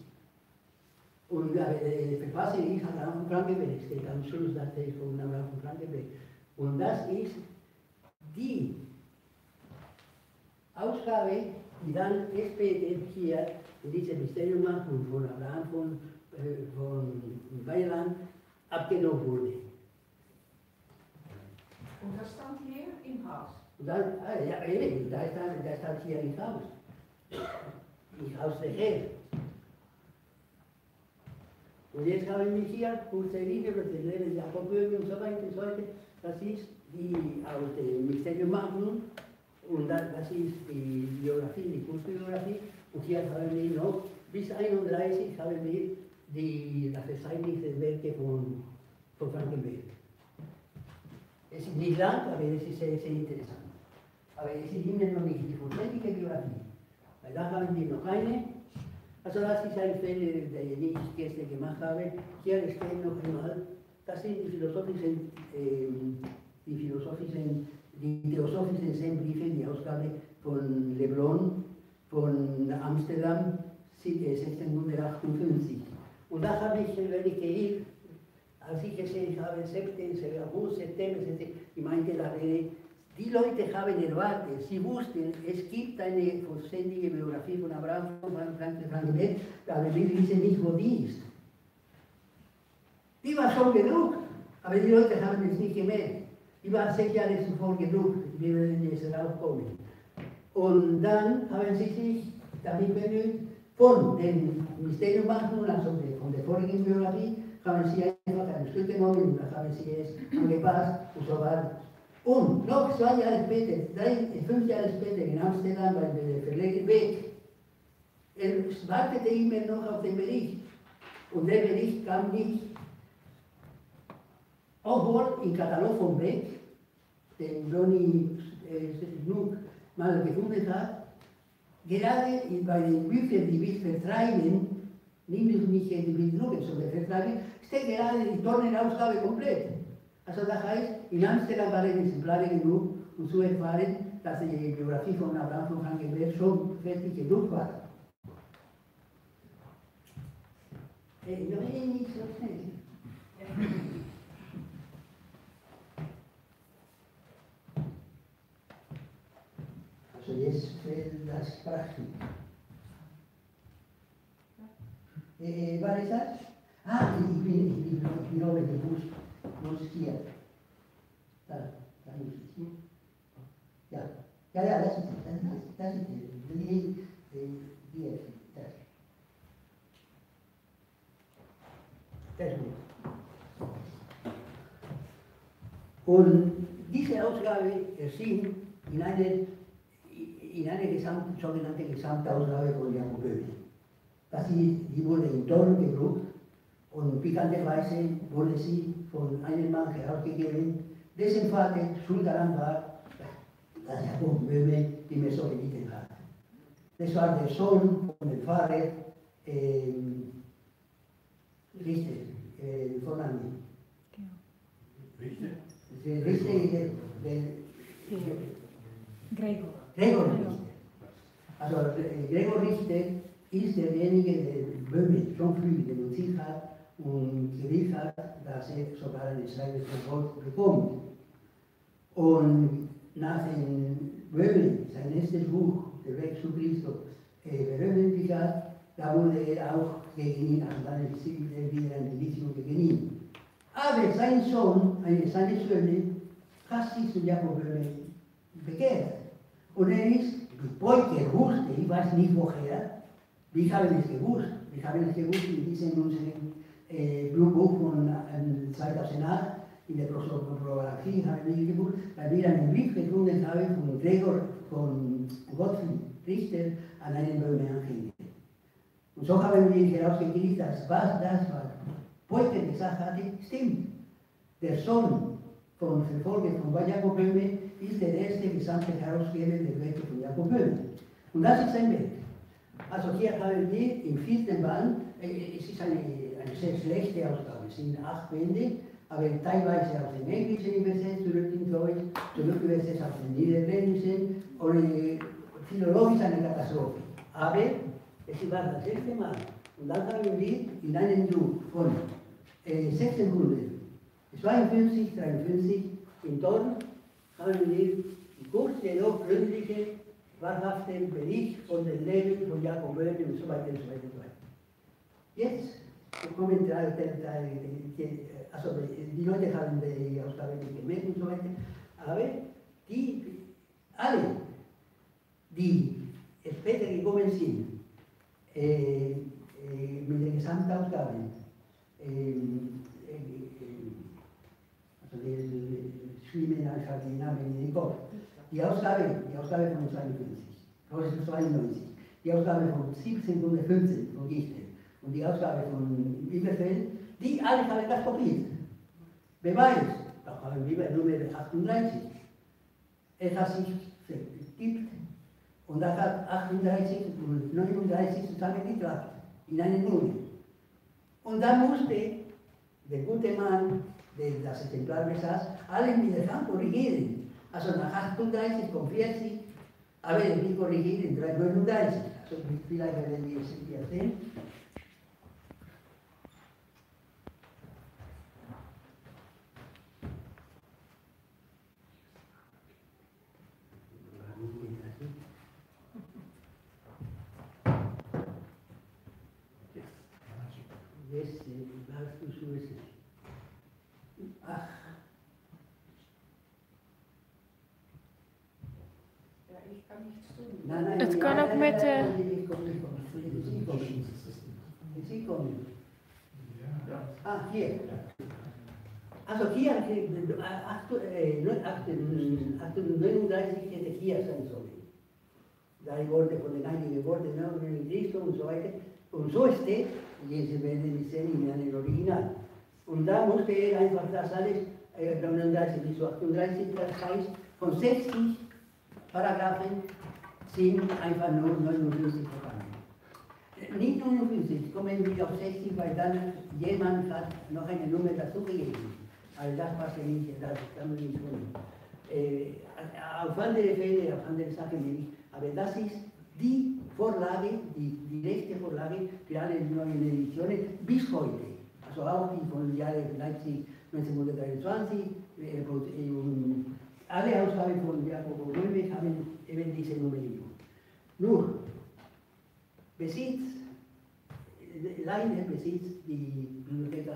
Und der Verfasser ist Abraham von Frankenberg, steht am Schluss, das ist von Abraham von Frankenberg. Und das ist die Ausgabe, die dann später hier in diesem Mysterium von Abraham von, äh, von Beiland abgenommen wurde. Und das stand hier im Haus? Dann, ah, ja, eben, das stand, das stand hier im Haus. Im Haus der Herr. Und jetzt haben wir hier kurze Linie über den Leben Jakob Böhme und so weiter und so weiter. Das ist die aus dem Mysterium Magnum. Und das, das ist die Biografie, die Kurzbiografie. Und hier haben wir noch, bis einunddreißig haben wir die, das Verzeichnis der Werke von, von Frankenberg. Es ist nicht lang, aber es ist sehr, sehr interessant. Aber es ist immer noch nicht die vollständige Biografie. Weil da haben wir noch eine. Also das ist ein Fehler, den ich gestern gemacht habe. Hier steht noch einmal, das sind die philosophischen, ähm, die philosophischen Die theosophischen Sendbriefe, die Ausgabe von Leblon, von Amsterdam, sechzehnhundertachtundfünfzig. Und da habe ich, wenn ich gehe, als ich gesehen habe, September, August, September, ich meinte, die Leute haben erwartet, sie wussten, es gibt eine vollständige Biografie von Abraham von Frankenberg, aber wir wissen nicht, wo die ist. Die war schon gedruckt, aber die Leute haben es nicht gemerkt. Ich war sechs Jahre zuvor gedruckt, wir werden jetzt darauf kommen. Und dann haben sie sich damit bemüht, von dem Mysterium Magnum, also von der vorigen Biografie, haben sie einfach ein Stück genommen und das haben sie jetzt angepasst und so weiter. Und noch zwei Jahre später, drei, fünf Jahre später in Amsterdam, bei der Verleger Weg, er wartete immer noch auf den Bericht. Und der Bericht kam nicht. Obwohl im Katalog von Beck, den Bonnie Stook äh, mal gefunden hat, gerade bei den Büchern, die wir vertreiben, nicht, nicht die drucken, sondern vertreiben, steht gerade die Turner-Ausgabe komplett. Also das heißt, in Amsterdam war ein Exemplare genug, um zu erfahren, dass die Biografie von Abraham von Frankenberg schon fertig genug war. Äh, no, eh, nicht so schnell. Also jetzt fehlt das Praktik. Äh, war ist das? Ah, ich bin, ich bin oben, ich muss, muss hier. Da, da muss ich hier. Ja, ja, ja, das ist es, das ist es. Die, die, das. Das ist gut. Und diese Ausgabe erschien in einer in eine gesamte, sogenannte Gesamtausgabe von Jakob Böhme. Das die, die wurde in Tonnen gedruckt und pikanterweise wurde sie von einem Mann herausgegeben, dessen Vater schuld daran war, dass Jakob Böhme immer so gelitten hat. Das war der Sohn von dem Pfarrer äh, Richter äh, von Anden. Richter? Der Richter, der, der, der Gregor. Gregor Richter. Also Gregor Richter ist derjenige, der Böhme schon früh denunziert hat und gewählt hat, dass er sogar eine Schreibe von Gott bekommt. Und nachdem Böhme sein erstes Buch, der Weg zu Christus, veröffentlicht äh, hat, da wurde er auch gegen ihn, also dann ist er wieder eine Bedienung gegen ihn. Aber sein Sohn, eine seiner Söhne, hat sich zu Jakob Böhme bekehrt. Und er ist, bevor ich wusste, ich weiß nicht woher, wir haben es gewusst, wir haben es gewusst in diesem äh, Blue Book von äh, zweitausendacht, in de prosopografie hebben we gevoerd, dat we een brief gevonden hebben van Gregor, van Gottfried Richter aan einen Böhme Angehende. Und so haben wir herausgekriegt, dass was das, was Poiter gesagt hatte, stimmt. Der Sohn von Verfolger von Jakob Böhme ist der erste gesamte Herausgeber der Werke von Jakob Böhme. Und das ist ein Werk. Also hier haben wir im vierten Band, äh, es ist eine, eine sehr schlechte Ausgabe, es sind acht Bände, aber teilweise aus dem Englischen übersetzt, zurück in Deutsch, zurück übersetzt aus dem Niederländischen, und philologisch eine Katastrophe. Aber es war das erste Mal. Und dann haben wir in einem Druck von äh, sechzehnhundertzweiundfünfzig, dreiundfünfzig in Dorn haben wir kurz dennoch gründliche, wahrhaften Bericht von dem Leben von Jakob Böhme und so weiter und so weiter und so weiter. Jetzt kommen drei, drei, drei, die, also die Leute haben die Ausgabe nicht gemerkt und so weiter, aber die, alle, die später gekommen sind, äh, äh, mit der gesamten Ausgabe, äh, äh, also die schlimmen einfach die Namen in den Kopf. Die Ausgabe, die Ausgabe von zweiundfünfzig, zweiundneunzig, die Ausgabe von siebzehnhundertfünfzehn von Gichtel und die Ausgabe von Lieberfeld, die alle haben das kopiert. Beweis, da haben wir Nummer achtunddreißig. Es hat sich vergibt und das hat achtunddreißig und neununddreißig zusammengeklappt in eine Nummer. Und dann musste der gute Mann, der das Exemplar besaß, alle mit der Hand korrigieren. Also nach achtunddreißig, vierzig, aber wir korrigieren in drei neununddreißig. Also vielleicht werden wir es hier sehen. Het kan ook met de... Ah, hier. Also hier, achtunddreißig hätte hier sein sollen. Drei Worte von den einigen Worten, Namen in Christus und so weiter. Und so steht, jetzt werden wir sehen in einem Original. Und da musste er einfach das alles, neununddreißig bis achtunddreißig, das heißt, von sechzig Paragraphen sind einfach nur neunundfünfzig Paragraphen. Nicht neunundfünfzig, kommen wir auf sechzig, weil dann jemand hat noch eine Nummer dazugegeben. Also das passt nicht, das kann man nicht tun. Äh, auf andere Fälle, auf andere Sachen nicht. Aber das ist die Vorlage, die direkte Vorlage für alle neuen Editionen bis heute. Also auch die von Jahre Leipzig neunzehnhundertdreiundzwanzig, äh, und alle Ausgaben von Jakob Böhme haben eben diese Nummerierung. Nur Besitz, leider Besitz, die Bibliotheca,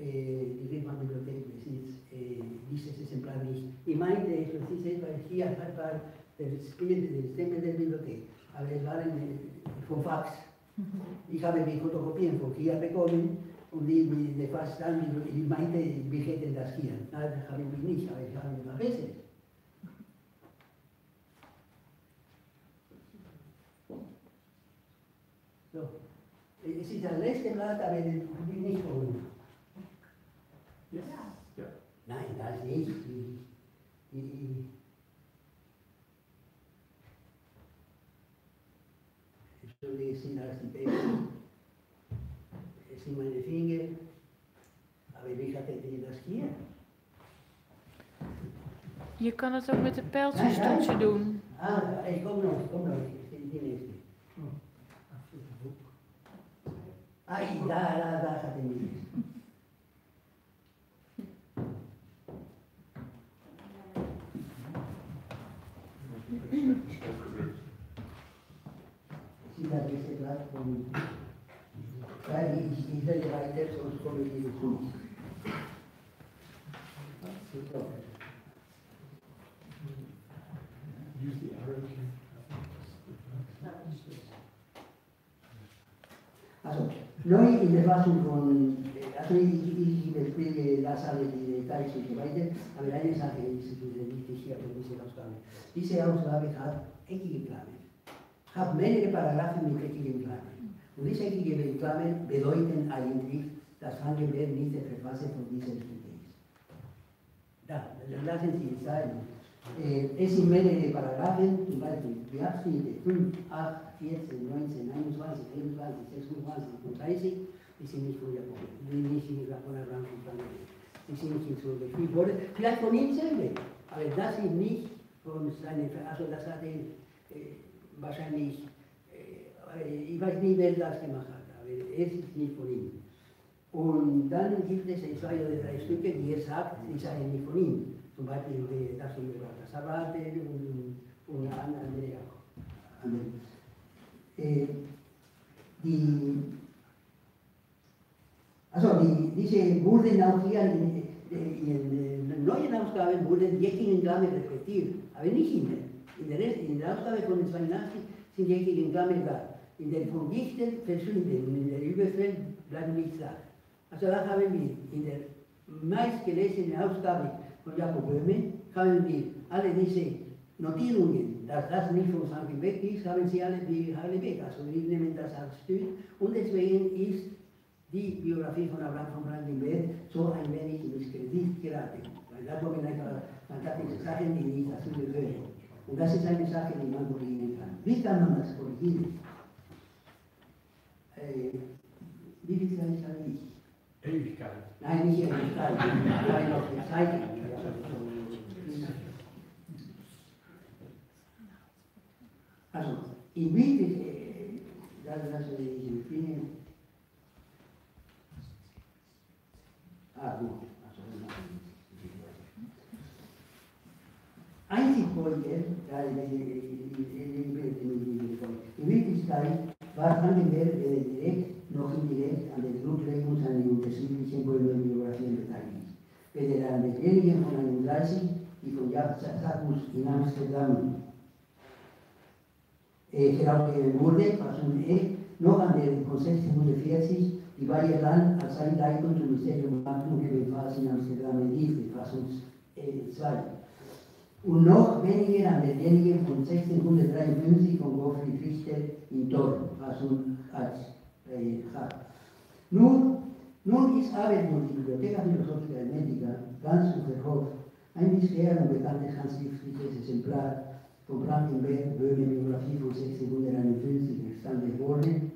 äh, die Ritman Bibliothek besitzt äh, dieses Exemplar nicht. Ich meinte, es ist hier einfach der Stempel der Bibliothek, aber es waren äh, von Fax. Ich habe die Fotokopien von hier bekommen. Und die, die fast dann, ich meinte, wir hätten das hier. Nein, das habe ich nicht, aber ich habe immer besser. So. Es ist das letzte Blatt, aber ich bin nicht verloren. Ja. Ja. Nein, das nicht. Ich, ich, ich. Entschuldigung, es sind alles die Bälle. In meine Finger, aber wie hatte ich das hier? Je kan het ook met de pijltjes toetsen doen. Ah, ik kom nog, kom nog. Die leest niet. Ah, daar, daar, daar gaat hij niet. Zie dat is de plaats van. Weil ich diese weiter sonst komme ich nicht gut. Also, neu in der Fassung von Qui qui la sala di Tariq Gemeinde haben eine Sache, die ich hier ein bisschen ausgabe. Diese Ausgabe hat eckige Klammern, hat mehrere Paragraphen mit eckigen Klammern. Und diese eckigen Klammern bedeuten eigentlich, dass Frankenberg nicht der Verfasser von diesem Stück ist. Da, lassen Sie es sein. Es sind mehrere Paragraphen, zum Beispiel die Abschnitte fünf, acht, vierzehn, neunzehn, einundzwanzig, einundzwanzig, sechsundzwanzig und dreißig. Die sind nicht von der Woche, die nicht in der Woche ran und dann nicht. Die sind nicht hinzugefügt worden, vielleicht von ihm selber, aber das sind nicht von seinen, also das hat er äh, wahrscheinlich, äh, ich weiß nicht, wer das gemacht hat, aber es ist nicht von ihm. Und dann gibt es zwei oder drei Stücke, die er sagt, die seien nicht von ihm. Zum Beispiel äh, das über das Sabbat und, und andere auch. Äh, die, Also die, diese wurden auch hier in, in, in neuen Ausgaben wurden die eckigen Klammern reflektiert, aber nicht in der. In der, Rest, in der Ausgabe von zweiundachtzig sind die eckigen Klammern da. In der von Gichtel verschwinden und in der Lieberfeld bleiben nichts da. Also da haben wir in der meistgelesenen Ausgabe von Jakob Böhme haben wir alle diese Notierungen, dass das nicht von Frankenberg ist, haben sie alle, die, alle weg. Also wir nehmen das als Stück und deswegen ist die Biografie von Abraham von Frankenberg so ein wenig in Diskredit geraten. Weil da kommen einfach fantastische Sachen, die nicht dazu gehören. Und das ist eine Sache, die man korrigieren kann. Wie kann man das korrigieren? Äh, wie viel Zeit ist eigentlich? Ewigkeit. Nein, nicht Ewigkeit. Nein, noch die Zeit. Also, in Wirklichkeit, äh, das lassen wir nicht empfehlen. Ah, gut. Also, einzig heute, in Wirklichkeit war Frankenberg direkt noch indirekt an der Drucklegung seiner unterschiedlichen Biografien beteiligt. Weder an der Religion von einunddreißig, die von Jacobus in Amsterdam herausgegeben wurde, Fassung E, noch an der von sechzehnhundertvierzig, die Bayerland als Einleitung zum Ministerium Magnum Gegenfalls in Amsterdam erhielt, Fassung zwei. Und noch weniger an derjenigen von sechzehnhundertdreiundfünfzig von Gottfried Richter in Thorn, Fassung H. Nun, nun ist aber die Bibliotheca Philosophica Hermetica, ganz unverhofft, ein bisher unbekanntes handschriftliches Exemplar von Frankenberg, Böhme Biografie von sechzehnhunderteinundfünfzig entstanden worden,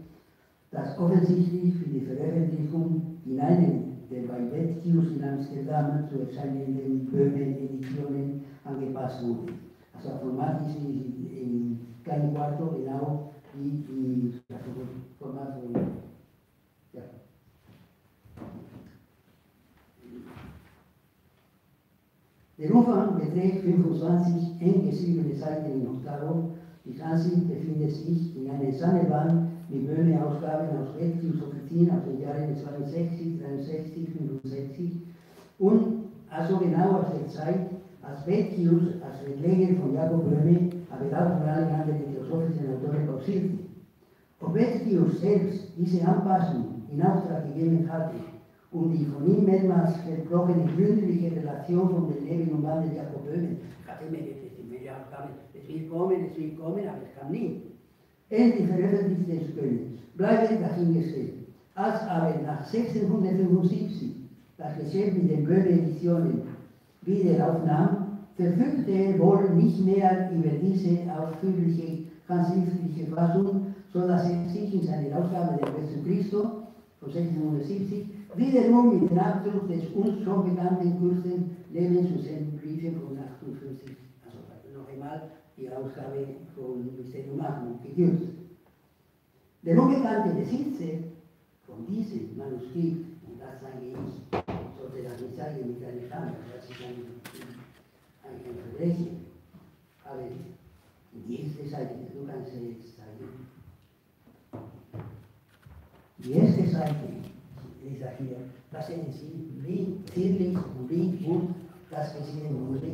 das offensichtlich für die Veröffentlichung in einem der bei Vetkius in Amsterdam zu erscheinenden Böhme-Editionen angepasst wurde. Also Format ist in kein Quarto genau wie das Format von. Ja. Der Umfang beträgt fünfundzwanzig eng geschriebene Seiten in Oktavo. Die Ansicht befindet sich in einer Sammelband mit Böhme-Ausgaben aus Vetkius Officin aus den Jahren zweiundsechzig, dreiundsechzig, fünfundsechzig und also genau aus der Zeit, als Vetkius als Verleger von Jakob Böhme, aber auch von allen anderen philosophischen Autoren pausierte. Ob Vetkius selbst diese Anpassung in Auftrag gegeben hatte und die von ihm mehrmals versprochene gründliche Relation von dem Leben und Wandel Jakob Böhme, hatte mir gesagt, in mehreren Ausgaben, es will kommen, es will kommen, aber es kam nie. Endlich veröffentlichte Stücke bleiben dahingestellt. Als aber nach sechzehnhundertfünfundsiebzig das Geschäft mit den Böhme-Editionen wieder aufnahm, verfügte er wohl nicht mehr über diese ausführliche handschriftliche Fassung, sodass er sich in seiner Ausgabe der Wesen Christo von sechzehnhundertsiebzig wiederum mit dem Abdruck des uns schon bekannten kurzen Lebens- und Sendbriefen von achtundfünfzig, also noch einmal, die Ausgabe von Mysterium Magnum gekürzt. Der unbekannte Besitzer von diesem Manuskript, und das sage ich, sollte das nicht sagen mit einer Hand, das ist ein, ein Verbrechen, aber die erste Seite, du kannst es zeigen. Die erste Seite ist da hier, da sehen Sie, wie zierlich und wie gut das geschrieben wurde.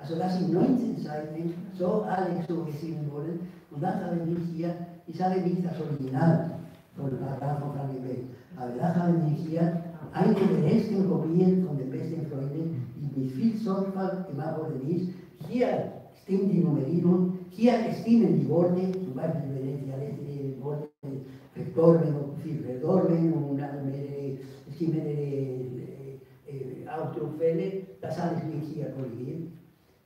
Also das sind neunzehn Seiten, so alle so gesehen wurden. Und dann haben wir hier, ich sage nicht das Original von Abraham von Frankenberg, aber dann haben wir hier Anche de resten Kopien von den besten Freunden, die mit viel Sorgfalt gemacht worden ist. Hier stimmt die Nummerierung, hier stimmen die Worte, zum Beispiel wenn es die Worte verdorben und viel verdorben und mehrere, es gibt mehrere Ausdruckfälle, das alles wird hier korrigiert.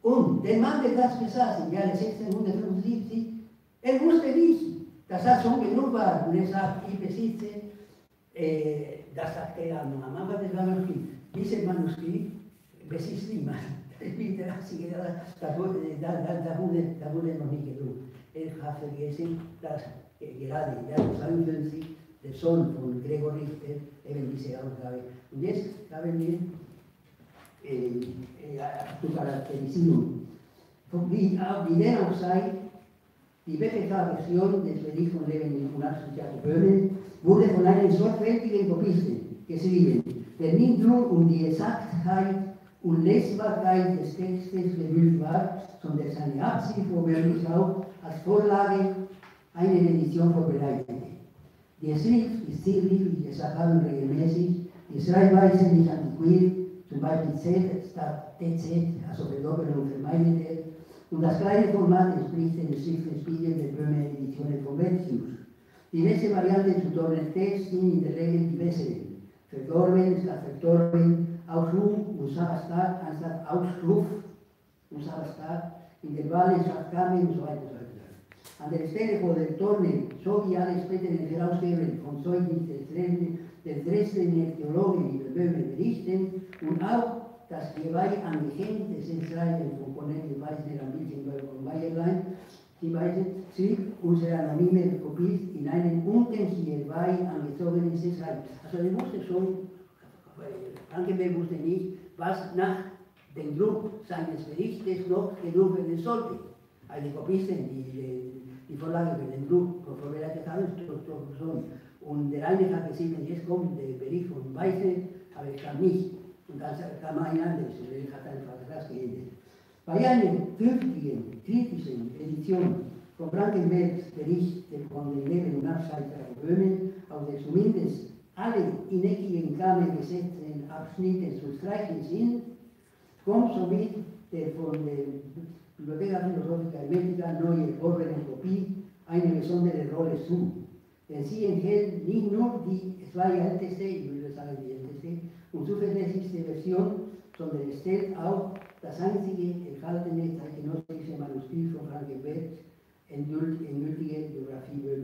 Und der Mann, der das besaß im Jahre sechzehnhundertfünfundsiebzig, er wusste nicht, dass das schon genug war, und er sagt, ich besitze, äh, das sagt er an am Anfang des Manuskripts, dieses Manuskript besitzt niemand. Ich bin der Einzige, da wurde noch nicht gedruckt. Er hat vergessen, dass äh, gerade im Jahr neunzehnhundertzweiundfünfzig der Sohn von Gregor Richter eben diese Aufgabe. Und jetzt haben wir äh, äh, die Charakterisierung. Wie auch die Lehre sei, die Bibliographia-Version des Berichts von Leben von Jakob Böhme wurde von einem sorgfältigen Kopisten geschrieben, der nicht nur um die Exaktheit und Lesbarkeit des Textes bemüht war, sondern seine Absicht womöglich auch als Vorlage eine Edition vorbereitete. Die Schrift ist ziemlich, wie gesagt haben, regelmäßig, die Schreibweise nicht antiquiert, zum Beispiel Z statt T Z, also Verdoppelung vermeidet er. Und das kleine Format entspricht den Schriftenspiegel der Böhme Editionen von Vetkius. Die beste Variante zu Tornetes sind in der Regel die besseren. Verdorben statt verdorben, Ausruf und Sabastat anstatt Ausruf und Sabastat, in der Wahl statt Kamen und so weiter und so weiter. An der Stelle vor der Torne, so wie alle späteren Herausgeber von Zeugnis der Dresdener Theologen über Böhme berichten und auch das jeweils angehängte Sensreichen von Cornelis Weisner am Bildschirm von Bayerlein, die Weise schrieb unsere anonyme Kopie in einem unten hierbei angezogenen Sensreichen. Also er wusste schon, Frankenberg wusste nicht, was nach dem Druck seines Berichtes noch gedruckt werden sollte. Also die Kopisten, die die Vorlage für den Druck vorbereitet haben, schon. Und der eine hat gesagt, jetzt kommt der Bericht von Weisner, aber es kam nicht. Und dann kam ein anderes, und hat einfach das geändert. Bei einer künftigen, kritischen Edition von Frankenbergs Bericht von den Leben und Abseits der Böhmen, auf der zumindest alle ineckigen Kammern gesetzten Abschnitte zu streichen sind, kommt somit der von der Bibliotheca Philosophica Hermetica neue goldene Kopie eine besondere Rolle zu. Denn sie enthält nicht nur die zwei älteste, ich würde sagen die älteste, und zuverlässigste Version, sondern es stellt auch das einzige erhaltene zeitgenössische Manuskript von Frankenbergs endgültige Biografie